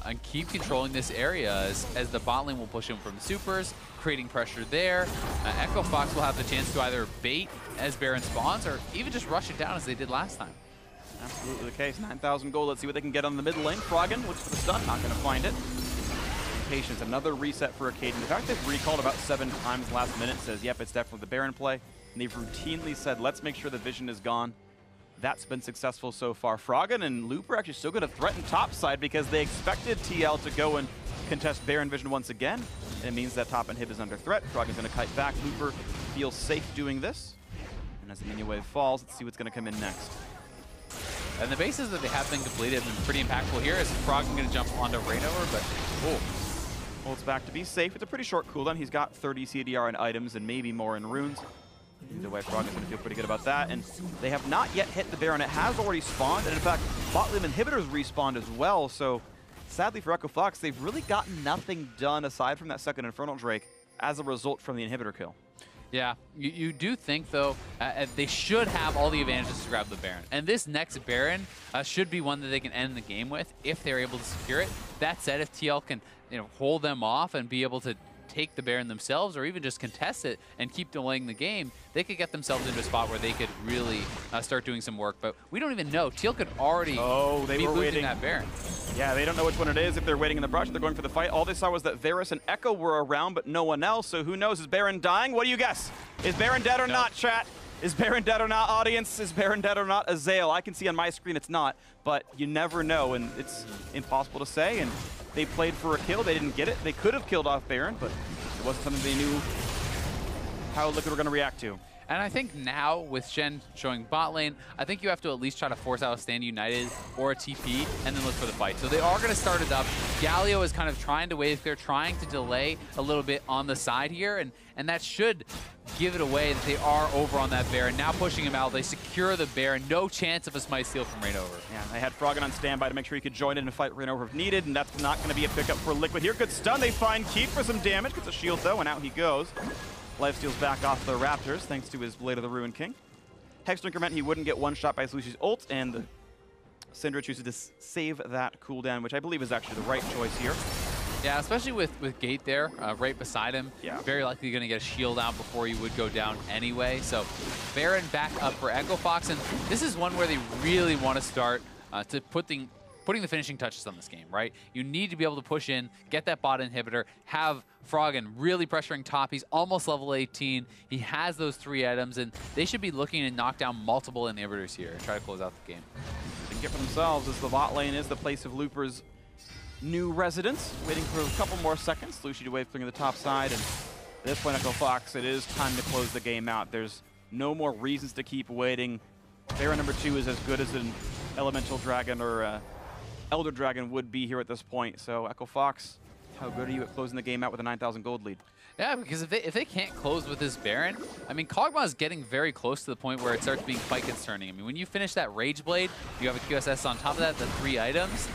and keep controlling this area as the bot lane will push him from supers, creating pressure there. Ekko Fox will have the chance to either bait as Baron spawns or even just rush it down as they did last time. Absolutely the case. 9,000 gold. Let's see what they can get on the mid lane. Froggen looks for the stun. Not going to find it. Patience, another reset for Akaadian. The fact they've recalled about 7 times last minute says, yep, it's definitely the Baron play. And they've routinely said, let's make sure the vision is gone. That's been successful so far. Froggen and Looper actually still going to threaten topside because they expected TL to go and contest Baron vision once again. And it means that top inhib is under threat. Froggen's going to kite back. Looper feels safe doing this. And as the minion wave falls, let's see what's going to come in next. And the bases that they have been completed have been pretty impactful here, as Froggen going to jump onto ReignOver, but holds back to be safe. It's a pretty short cooldown. He's got 30 CDR in items and maybe more in runes. Either way, Froggen's going to feel pretty good about that. And they have not yet hit the Baron. It has already spawned. And in fact, bot lane inhibitors respawned as well. So sadly for Ekko Fox, they've really gotten nothing done aside from that second Infernal Drake as a result from the inhibitor kill. Yeah, you do think, though, they should have all the advantages to grab the Baron. And this next Baron should be one that they can end the game with if they're able to secure it. That said, if TL can hold them off and be able to take the Baron themselves or even just contest it and keep delaying the game, they could get themselves into a spot where they could really start doing some work. But we don't even know. TL could already be losing that Baron. Yeah, they don't know which one it is. If they're waiting in the brush, they're going for the fight. All they saw was that Varus and Ekko were around, but no one else. So who knows? Is Baron dying? What do you guess? Is Baron dead or not, chat? Is Baron dead or not, audience? Is Baron dead or not, Azale? I can see on my screen it's not, but you never know, and it's impossible to say. And they played for a kill. They didn't get it. They could have killed off Baron, but it wasn't something they knew how Liquid were going to react to. And I think now, with Shen showing bot lane, I think you have to at least try to force out a stand united or a TP and then look for the fight. So they are going to start it up. Galio is kind of trying to wave clear, trying to delay a little bit on the side here, and that should give it away that they are over on that Baron. Now pushing him out, they secure the Baron. No chance of a smite steal from ReignOver. Yeah, they had Froggen on standby to make sure he could join in and fight ReignOver if needed, and that's not going to be a pickup for Liquid here. Good stun, they find Keith for some damage. Gets a shield though, and out he goes. Lifesteal's back off the Raptors, thanks to his Blade of the Ruined King. Hexdrinker meant he wouldn't get one shot by Slooshi's ult, and the Syndra chooses to save that cooldown, which I believe is actually the right choice here. Yeah, especially with Gate there, right beside him. Yeah. Very likely going to get a shield out before you would go down anyway. So Baron back up for Ekko Fox, and this is one where they really want to start to putting the finishing touches on this game, right? You need to be able to push in, get that bot inhibitor, have Froggen really pressuring top. He's almost level 18. He has those 3 items, and they should be looking to knock down multiple inhibitors here and try to close out the game. They can get for themselves, as the bot lane is the place of Looper's new residence. Waiting for a couple more seconds. Slooshi to wave clear the top side, and at this point, Ekko Fox, it is time to close the game out. There's no more reasons to keep waiting. Baron number 2 is as good as an Elemental Dragon or Elder Dragon would be here at this point. So Ekko Fox, how good are you at closing the game out with a 9,000 gold lead? Yeah, because if they can't close with this Baron, I mean, Kog'Maw is getting very close to the point where it starts being quite concerning. I mean, when you finish that Rage Blade, you have a QSS on top of that, the 3 items,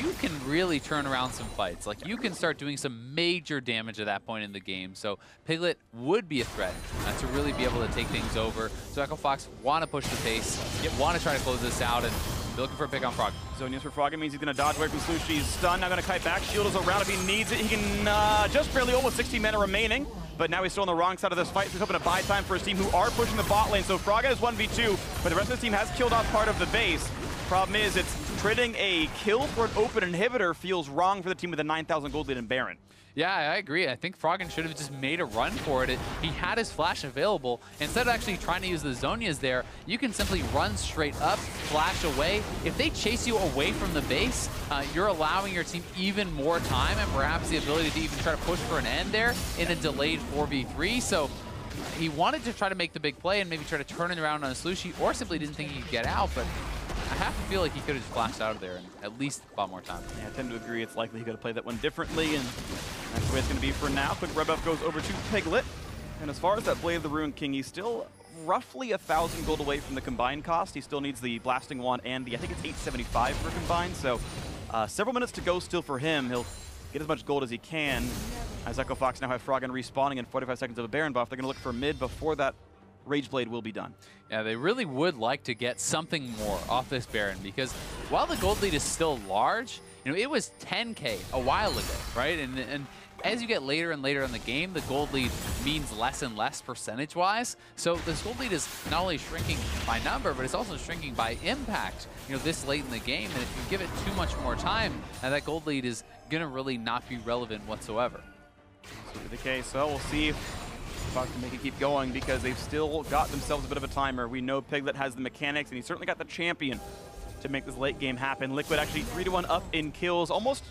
you can really turn around some fights. Like, you can start doing some major damage at that point in the game. So Piglet would be a threat to really be able to take things over. So Ekko Fox want to push the pace, want to try to close this out, and they're looking for a pick on Frog. Zone use for Frog, it means he's going to dodge away from Slooshi's stun. Now going to kite back. Shield is around if he needs it. He can just barely, almost 60 mana remaining. But now he's still on the wrong side of this fight. So he's hoping to buy time for his team, who are pushing the bot lane. So Froggen is 1v2, but the rest of his team has killed off part of the base. Problem is, it's trading a kill for an open inhibitor feels wrong for the team with a 9,000 gold lead in Baron. Yeah, I agree. I think Froggen should have just made a run for it. He had his flash available. Instead of actually trying to use the Zonias there, you can simply run straight up, flash away. If they chase you away from the base, you're allowing your team even more time and perhaps the ability to even try to push for an end there in a delayed 4v3. So he wanted to try to make the big play and maybe try to turn it around on a Slooshi, or simply didn't think he could get out, but I have to feel like he could have just flashed out of there and at least bought more time. Yeah, I tend to agree. It's likely he could have played that one differently, and that's the way it's going to be for now. Quick rebuff goes over to Piglet. And as far as that Blade of the Ruined King, he's still roughly 1,000 gold away from the combined cost. He still needs the Blasting Wand and the, I think it's 875 for combined. So several minutes to go still for him. He'll get as much gold as he can. As Ekko Fox now have Froggen respawning in 45 seconds of a Baron buff. They're going to look for mid before that Rage Blade will be done. Yeah, they really would like to get something more off this Baron, because while the gold lead is still large, it was 10K a while ago, right? And as you get later and later in the game, the gold lead means less and less percentage-wise. So this gold lead is not only shrinking by number, but it's also shrinking by impact, this late in the game. And if you give it too much more time, that gold lead is going to really not be relevant whatsoever. That's the case. So we'll see Fox can make it keep going, because they've still got themselves a bit of a timer. We know Piglet has the mechanics, and he's certainly got the champion to make this late game happen. Liquid actually 3-1 up in kills. Almost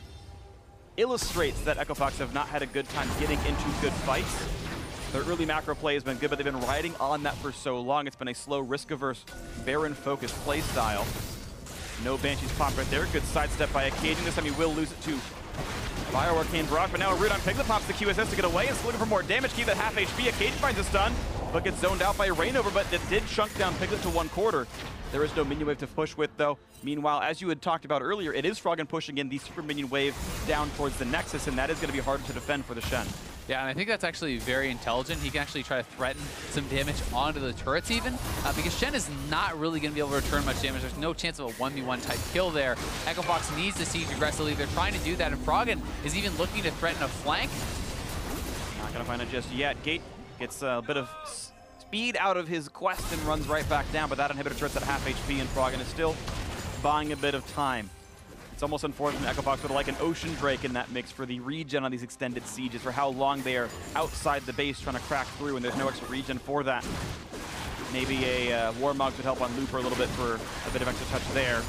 illustrates that Ekko Fox have not had a good time getting into good fights. Their early macro play has been good, but they've been riding on that for so long. It's been a slow, risk-averse, Baron-focused play style. No Banshee's pop right there. Good sidestep by Akaadian. This time he will lose it to Firework and Brock, but now a root on Piglet. Pops the QSS to get away. It's looking for more damage. Keep that half HP. Akaadian finds a stun, but gets zoned out by ReignOver, but it did chunk down Piglet to 1/4. There is no minion wave to push with, though. Meanwhile, as you had talked about earlier, it is Froggen pushing in the super minion wave down towards the Nexus, and that is going to be harder to defend for the Shen. Yeah, and I think that's actually very intelligent. He can actually try to threaten some damage onto the turrets even, because Shen is not really going to be able to return much damage. There's no chance of a 1v1 type kill there. Ekko Fox needs to siege aggressively. They're trying to do that, and Froggen is even looking to threaten a flank. Not going to find it just yet. Gate gets a bit of speed out of his quest and runs right back down, but that inhibitor turret's at half HP, and Froggen is still buying a bit of time. It's almost unfortunate Ekko Fox would like an Ocean Drake in that mix for the regen on these extended sieges, for how long they are outside the base trying to crack through, and there's no extra regen for that. Maybe a War Mog would help on Looper a little bit for a bit of extra touch there.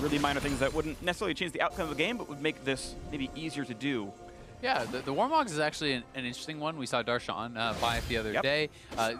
Really minor things that wouldn't necessarily change the outcome of the game, but would make this maybe easier to do. Yeah, the War Mog is actually an interesting one. We saw Darshan buy it the other day,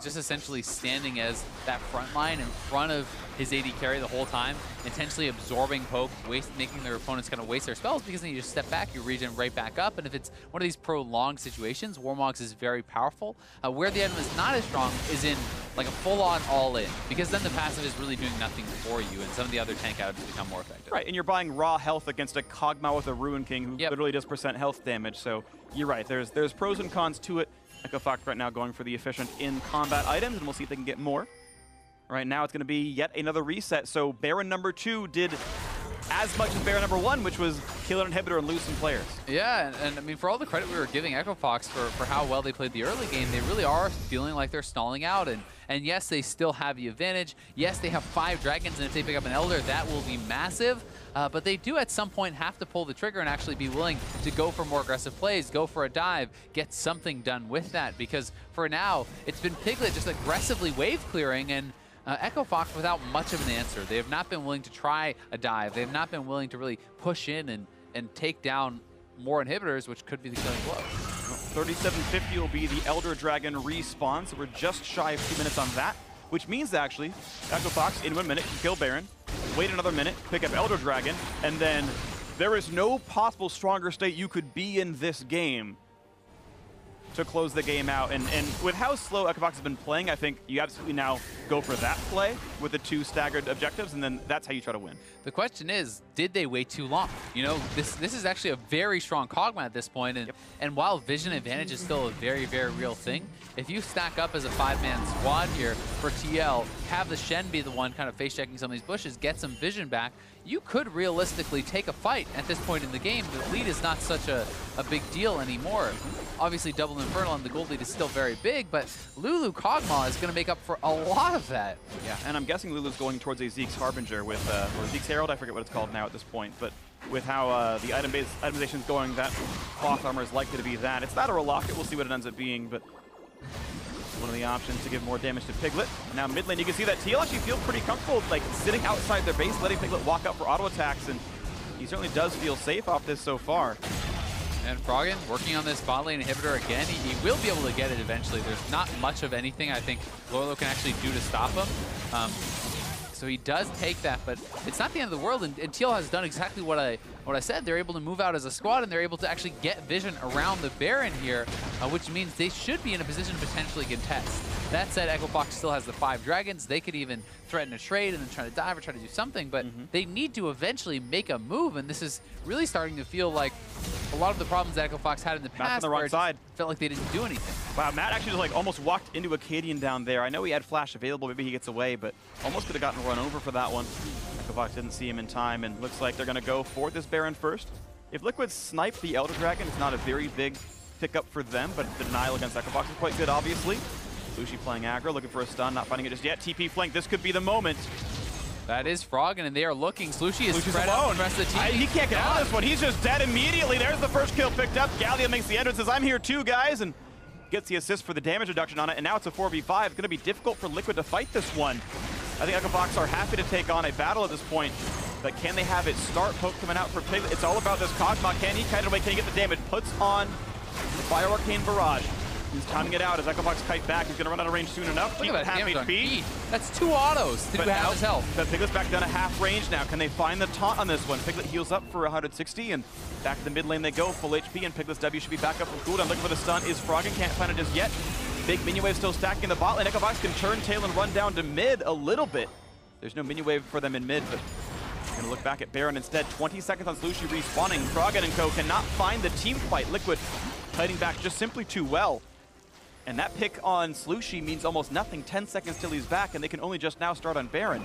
just essentially standing as that front line in front of his AD carry the whole time, intentionally absorbing poke, making their opponents kind of waste their spells, because then you just step back, you regen right back up, and if it's one of these prolonged situations, War Mog is very powerful. Where the item is not as strong is in like a full-on all-in, because then the passive is really doing nothing for you, and some of the other tank items become more effective. Right, and you're buying raw health against a Kog'Maw with a Ruin King who literally does percent health damage, so you're right, there's pros and cons to it. Ekko Fox right now going for the efficient in-combat items, and we'll see if they can get more. Right now it's going to be yet another reset, so Baron number 2 did as much as Baron number 1, which was kill an inhibitor and lose some players. Yeah, and I mean, for all the credit we were giving Ekko Fox for how well they played the early game, they really are feeling like they're stalling out, and yes, they still have the advantage. Yes, they have 5 dragons, and if they pick up an Elder, that will be massive. But they do at some point have to pull the trigger and actually be willing to go for more aggressive plays, go for a dive, get something done with that, because for now, it's been Piglet just aggressively wave clearing, and Ekko Fox without much of an answer. They have not been willing to try a dive. They have not been willing to really push in and take down more inhibitors, which could be the killing blow. 3750 will be the Elder Dragon respawn, so we're just shy of 2 minutes on that, which means actually Ekko Fox in 1 minute can kill Baron, wait another minute, pick up Elder Dragon, and then there is no possible stronger state you could be in this game to close the game out. And with how slow Ekko Fox has been playing, I think you absolutely now go for that play with the 2 staggered objectives, and then that's how you try to win. The question is, did they wait too long? You know, this is actually a very strong Kog'Maw at this point, and while vision advantage is still a very, very real thing, if you stack up as a 5-man squad here for TL, have the Shen be the one kind of face-checking some of these bushes, get some vision back, you could realistically take a fight at this point in the game. The lead is not such a big deal anymore. Obviously, double Infernal and the gold lead is still very big, but Lulu Kog'Maw is going to make up for a lot of that. Yeah, and I'm guessing Lulu's going towards a Zeke's Harbinger with, or Zeke's Herald, I forget what it's called now at this point, but with how the itemization is going, that cloth armor is likely to be that. It's that or a locket, we'll see what it ends up being, but one of the options to give more damage to Piglet. Now mid lane, you can see that TL actually feels pretty comfortable, like sitting outside their base, letting Piglet walk up for auto attacks, and he certainly does feel safe off this so far. And Froggen working on this bot lane inhibitor again. He will be able to get it eventually. There's not much of anything I think Lourlo can actually do to stop him. So he does take that, but it's not the end of the world, and TL has done exactly what I said. They're able to move out as a squad, and they're able to actually get vision around the Baron here, which means they should be in a position to potentially contest. That said, Ekko Fox still has the 5 dragons. They could even threaten a trade and then try to dive or try to do something, but they need to eventually make a move, and this is really starting to feel like a lot of the problems that Ekko Fox had in the past, on the wrong side, felt like they didn't do anything. Wow, Matt actually just like almost walked into Akaadian down there. I know he had flash available, maybe he gets away, but almost could have gotten run over for that one. Ekko Fox didn't see him in time, and looks like they're going to go for this Baron first. If Liquid snipe the Elder Dragon, it's not a very big pickup for them, but the denial against Ekko Fox is quite good, obviously. Slooshi playing aggro, looking for a stun, not finding it just yet. TP flank, this could be the moment. That is Froggen, and they are looking. Slooshi is spread out the rest of the team. He can't get out of this one. He's just dead immediately. There's the first kill picked up. Galio makes the entrance, says, I'm here too, guys, and gets the assist for the damage reduction on it, and now it's a 4v5. It's going to be difficult for Liquid to fight this one. I think Ekko Fox are happy to take on a battle at this point, but can they have it start? Poke coming out for Piglet. It's all about this Kog'Maw. Can he kite it away? Can he get the damage? Puts on the Fire Arcane Barrage. He's timing it out as Ekko Fox kite back. He's going to run out of range soon enough. Keep half HP. That's 2 autos to half his health. But Piglet's back down to half range now. Can they find the taunt on this one? Piglet heals up for 160, and back to the mid lane they go. Full HP, and Piglet's W should be back up from cooldown. Looking for the stun is Froggen. Can't find it just yet. Big minion wave still stacking the bot lane. Ekko Fox can turn tail and run down to mid a little bit. There's no minion wave for them in mid, but going to look back at Baron instead. 20 seconds on Slooshi respawning. Froggen and co. cannot find the team fight. Liquid fighting back just simply too well. And that pick on Slooshi means almost nothing. 10 seconds till he's back, and they can only just now start on Baron.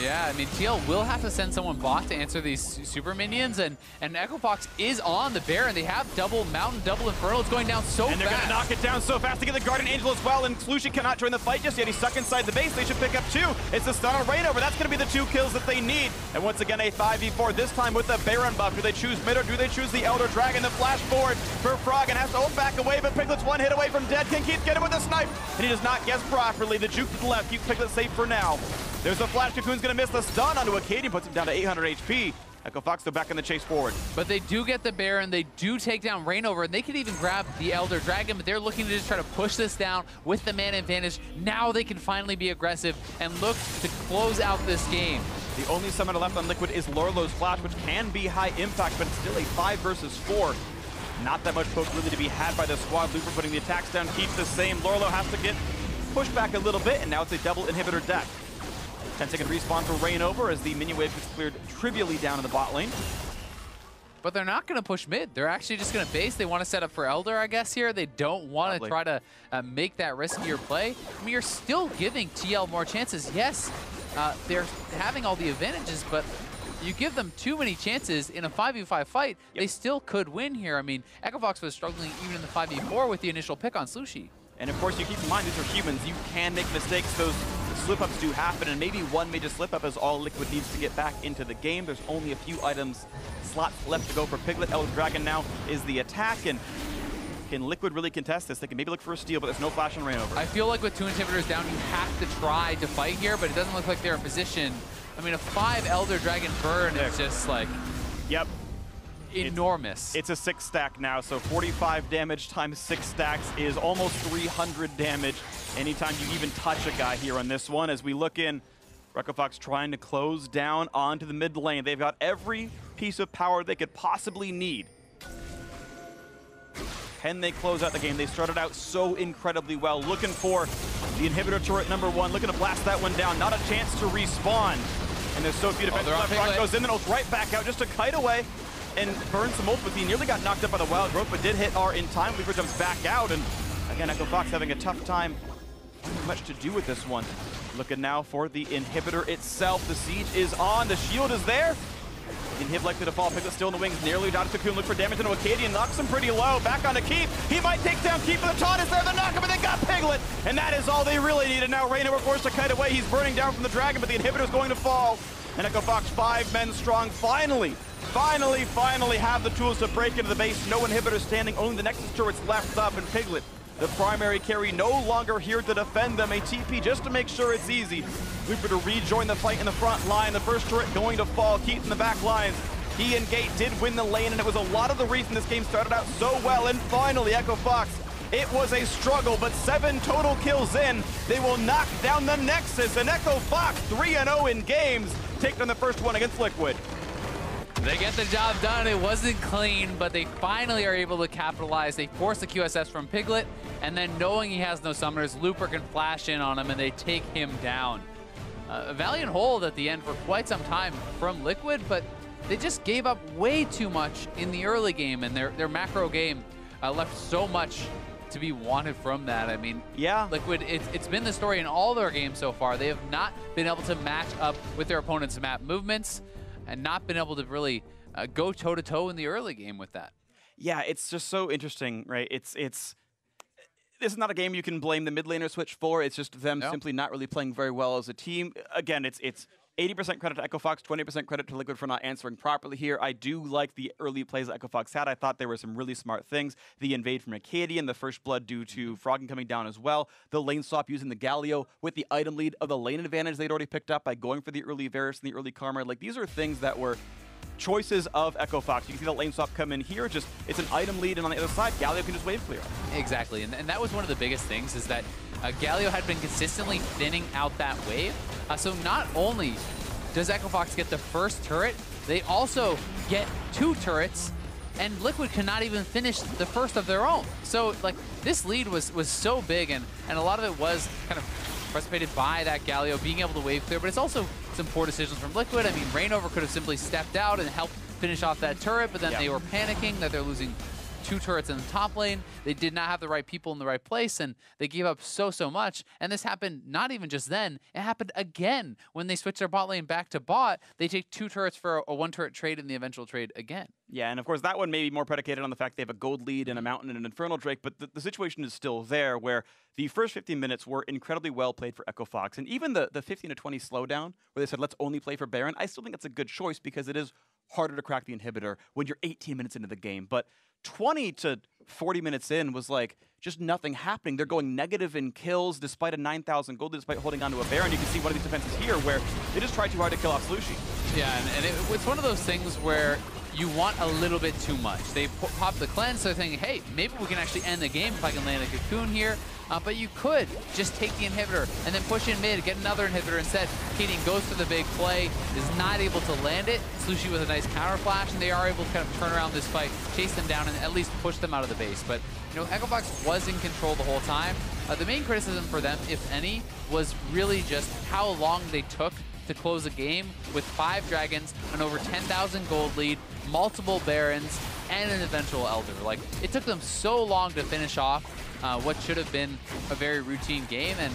Yeah, I mean, TL will have to send someone bot to answer these super minions, and Ekko Fox is on the Baron. They have double Mountain, double Infernal. It's going down so fast. And they're going to knock it down so fast to get the Guardian Angel as well, and Slooshi cannot join the fight just yet. He's stuck inside the base. They should pick up two. It's the stun on ReignOver. That's going to be the two kills that they need. And once again, a 5v4, this time with the Baron buff. Do they choose mid, or do they choose the Elder Dragon? The flash forward for Froggen has to hold back away, but Piglet's one hit away from dead. Can Keith get him with a snipe? And he does not guess properly. The juke to the left keeps Piglet safe for now. There's a flash. Cocoon's going to miss the stun onto Akaadian, puts him down to 800 HP. Ekko Fox still back in the chase forward. But they do get the Baron, they do take down ReignOver, and they could even grab the Elder Dragon, but they're looking to just try to push this down with the man advantage. Now they can finally be aggressive and look to close out this game. The only summoner left on Liquid is Lourlo's flash, which can be high impact, but it's still a 5 versus 4. Not that much poke really to be had by the squad. Looper putting the attacks down, keeps the same. Lourlo has to get pushed back a little bit, and now it's a double inhibitor deck. 10-second respawn for ReignOver as the minion wave gets cleared trivially down in the bot lane. But they're not going to push mid. They're actually just going to base. They want to set up for Elder, I guess, here. They don't want to try to make that riskier play. I mean, you're still giving TL more chances. Yes, they're having all the advantages, but you give them too many chances in a 5v5 fight, yep, they still could win here. I mean, Ekko Fox was struggling even in the 5v4 with the initial pick on Slooshi. And of course, you keep in mind, these are humans. You can make mistakes. Those slip-ups do happen, and maybe one major slip-up is all Liquid needs to get back into the game. There's only a few items, slots left to go for Piglet. Elder Dragon now is the attack, and can Liquid really contest this? They can maybe look for a steal, but there's no flash on ReignOver. I feel like with two inhibitors down, you have to try to fight here, but it doesn't look like they're in position. I mean, a 5 Elder Dragon burn is just like... Yep. Enormous. It's a 6 stack now, so 45 damage times 6 stacks is almost 300 damage anytime you even touch a guy here on this one. As we look in, Ekko Fox trying to close down onto the mid lane. They've got every piece of power they could possibly need. Can they close out the game? They started out so incredibly well, looking for the inhibitor turret #1, looking to blast that one down. Not a chance to respawn. And there's so few defenses left. Rock goes in, then ults right back out just a kite away, and burns some ult, but he nearly got knocked up by the wild growth, but did hit R in time. Looper jumps back out, and again, Ekko Fox having a tough time. Not much to do with this one. Looking now for the inhibitor itself. The siege is on, the shield is there. Inhib likely to fall, Piglet still in the wings, nearly down to Cocoon, look for damage into Akaadian, knocks him pretty low, back onto Keith. He might take down Keith, but the taunt is there, the knockup, and they got Piglet, and that is all they really need. And now ReignOver forced to kite away, he's burning down from the dragon, but the inhibitor is going to fall. And Ekko Fox, 5 men strong, finally have the tools to break into the base. No inhibitor standing, only the Nexus turrets left up, and Piglet, the primary carry, no longer here to defend them. A TP just to make sure it's easy. Looper to rejoin the fight in the front line. The first turret going to fall. Keith in the back lines. He and Gate did win the lane, and it was a lot of the reason this game started out so well. And finally, Ekko Fox. It was a struggle, but 7 total kills in. They will knock down the Nexus. And Ekko Fox, 3-0 in games, taking on the first one against Liquid. They get the job done. It wasn't clean, but they finally are able to capitalize. They force the QSS from Piglet, and then knowing he has no summoners, Looper can flash in on him, and they take him down. A valiant hold at the end for quite some time from Liquid, but they just gave up way too much in the early game, and their macro game left so much to be wanted from that. I mean, yeah, Liquid, it's been the story in all their games so far. They have not been able to match up with their opponent's map movements, and not been able to really go toe-to-toe in the early game with that. Yeah, it's just so interesting, right? This is not a game you can blame the mid laner switch for. It's just them simply not really playing very well as a team. Again, it's 80% credit to Ekko Fox, 20% credit to Liquid for not answering properly here. I do like the early plays that Ekko Fox had. I thought there were some really smart things. The invade from Akaadian, the first blood due to Froggen coming down as well. The lane swap using the Galio with the item lead of the lane advantage they'd already picked up by going for the early Varus and the early Karma. Like, these are things that were choices of Ekko Fox. You can see that lane swap come in here. Just, it's an item lead, and on the other side, Galio can just wave clear. Exactly, and that was one of the biggest things, is that Galio had been consistently thinning out that wave. So not only does Ekko Fox get the first turret, they also get 2 turrets, and Liquid cannot even finish the first of their own. So, like, this lead was so big, and a lot of it was kind of precipitated by that Galio being able to wave clear, but it's also some poor decisions from Liquid. I mean, ReignOver could have simply stepped out and helped finish off that turret, but then they were panicking that they're losing two turrets in the top lane. They did not have the right people in the right place, and they gave up so much. And this happened not even just then, it happened again when they switched their bot lane back to bot. They take two turrets for a one turret trade in the eventual trade again. Yeah, and of course that one may be more predicated on the fact they have a gold lead and a mountain and an Infernal Drake, but the situation is still there where the first 15 minutes were incredibly well played for Ekko Fox. And even the 15 to 20 slowdown where they said, let's only play for Baron, I still think that's a good choice because it is harder to crack the inhibitor when you're 18 minutes into the game. But 20 to 40 minutes in was like just nothing happening. They're going negative in kills despite a 9,000 gold, despite holding onto a Baron. You can see one of these defenses here where they just try too hard to kill off Slooshi. Yeah, and it's one of those things where you want a little bit too much. They pop the cleanse, so they're thinking, hey, maybe we can actually end the game if I can land a cocoon here. But you could just take the inhibitor and then push in mid, get another inhibitor instead. Keating goes for the big play, is not able to land it. Slooshi with a nice counter flash, and they are able to kind of turn around this fight, chase them down, and at least push them out of the base. But, you know, Ekko Fox was in control the whole time. The main criticism for them, if any, was really just how long they took to close a game with 5 dragons, an over 10,000 gold lead, multiple barons, and an eventual elder. Like, it took them so long to finish off what should have been a very routine game, and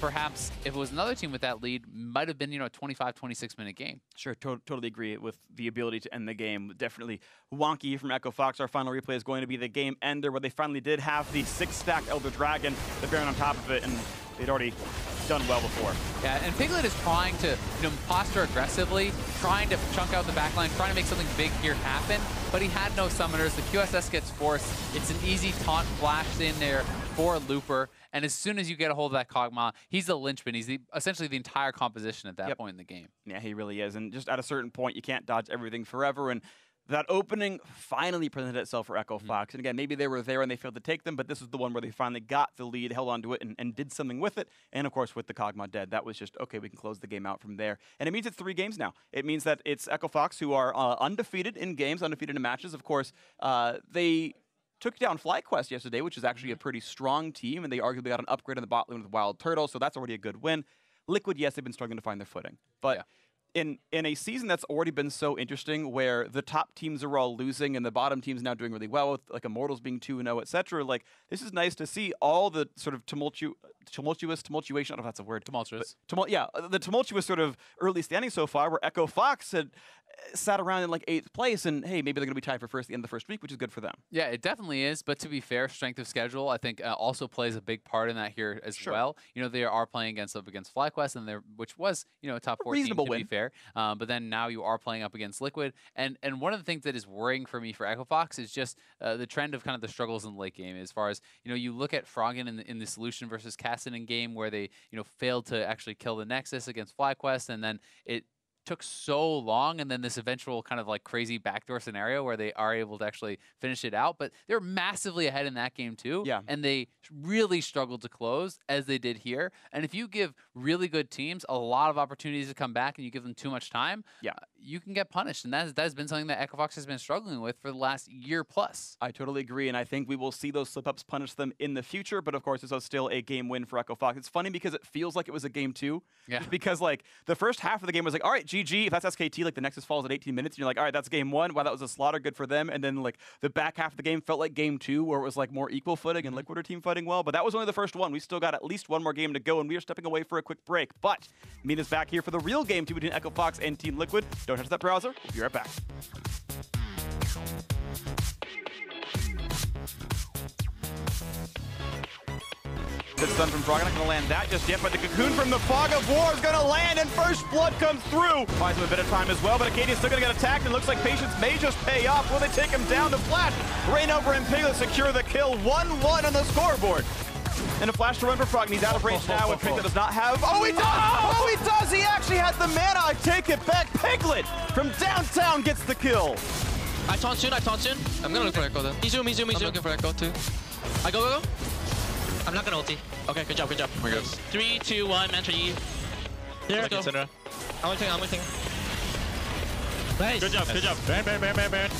perhaps if it was another team with that lead, might have been, you know, a 25, 26-minute game. Sure, totally agree with the ability to end the game. Definitely wonky from Ekko Fox. Our final replay is going to be the game ender where they finally did have the 6-stacked Elder Dragon, the Baron on top of it, and they'd already done well before. Yeah, and Piglet is trying to, you know, posture aggressively, trying to chunk out the backline, trying to make something big here happen, but he had no summoners. The QSS gets forced. It's an easy taunt flash in there for Looper, and as soon as you get a hold of that Kog'Maw, he's the linchpin. He's essentially the entire composition at that point in the game. Yeah, he really is, and just at a certain point, you can't dodge everything forever, and that opening finally presented itself for Ekko Fox. And again, maybe they were there and they failed to take them, but this is the one where they finally got the lead, held onto it, and did something with it. And of course, with the Kog'Maw dead, that was just, okay, we can close the game out from there. And it means it's 3 games now. It means that it's Ekko Fox who are undefeated in games, undefeated in matches. Of course, they took down FlyQuest yesterday, which is actually a pretty strong team, and they arguably got an upgrade in the bot lane with Wild Turtle, so that's already a good win. Liquid, yes, they've been struggling to find their footing. But in a season that's already been so interesting, where the top teams are all losing and the bottom team's now doing really well, with like Immortals being 2-0, etc. Like, this is nice to see all the sort of tumultuation. I don't know if that's a word. Tumultuous. The tumultuous sort of early standing so far, where Ekko Fox had sat around in like 8th place, and hey, maybe they're going to be tied for first at the end of the first week, which is good for them. Yeah, it definitely is. But to be fair, strength of schedule, I think, also plays a big part in that here as well. You know, they are playing up against FlyQuest, and which was, you know, a top 4 reasonable team, to be fair. But then now you are playing up against Liquid, and one of the things that is worrying for me for Ekko Fox is just the trend of kind of the struggles in the late game. As far as, you know, you look at Froggen in the Solution versus Kassadin game where they, you know, failed to actually kill the Nexus against FlyQuest, and then it took so long, and then this eventual kind of like crazy backdoor scenario where they are able to actually finish it out, but they're massively ahead in that game too, and they really struggled to close as they did here. And if you give really good teams a lot of opportunities to come back and you give them too much time, you can get punished, and that has been something that Ekko Fox has been struggling with for the last year plus. I totally agree, and I think we will see those slip-ups punish them in the future, but of course it's still a game win for Ekko Fox. It's funny because it feels like it was a game too, because like the first half of the game was like, all right, GG, if that's SKT, like the Nexus falls at 18 minutes, and you're like, all right, that's game 1. Wow, that was a slaughter, good for them. And then like the back half of the game felt like game 2, where it was like more equal footing and Liquid are team fighting well. But that was only the first one. We still got at least one more game to go, and we are stepping away for a quick break. But meet us back here for the real game too between Ekko Fox and Team Liquid. Don't touch that browser. We'll be right back. Good stun from Froggen, not going to land that just yet, but the Cocoon from the Fog of War is going to land, and First Blood comes through. Buys him a bit of time as well, but Akaadian's still going to get attacked, and looks like patience may just pay off. Will they take him down to Flash? ReignOver and Piglet secure the kill, 1-1 on the scoreboard. And a flash to run for Froggen. He's out of range now, and Piglet does not have... Oh, he does! Oh, he does! He actually has the mana. I take it back. Piglet from downtown gets the kill. I taunt soon, I taunt soon. I'm going to look for Ekko then. Me zoom. I'm looking for Ekko too. I go. I'm not gonna ulti. Okay, good job. Here we go. 3, 2, 1, Mantra E. There we go. I'm waiting. Nice. Good job. Baron.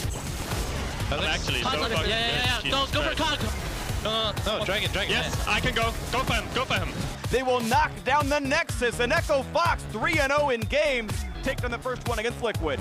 I'm actually so fucking... Yeah. Go for Cog. No, Dragon. Yes, I can go. Go for him. They will knock down the Nexus, and Ekko Fox 3-0 in games. Take on the first one against Liquid.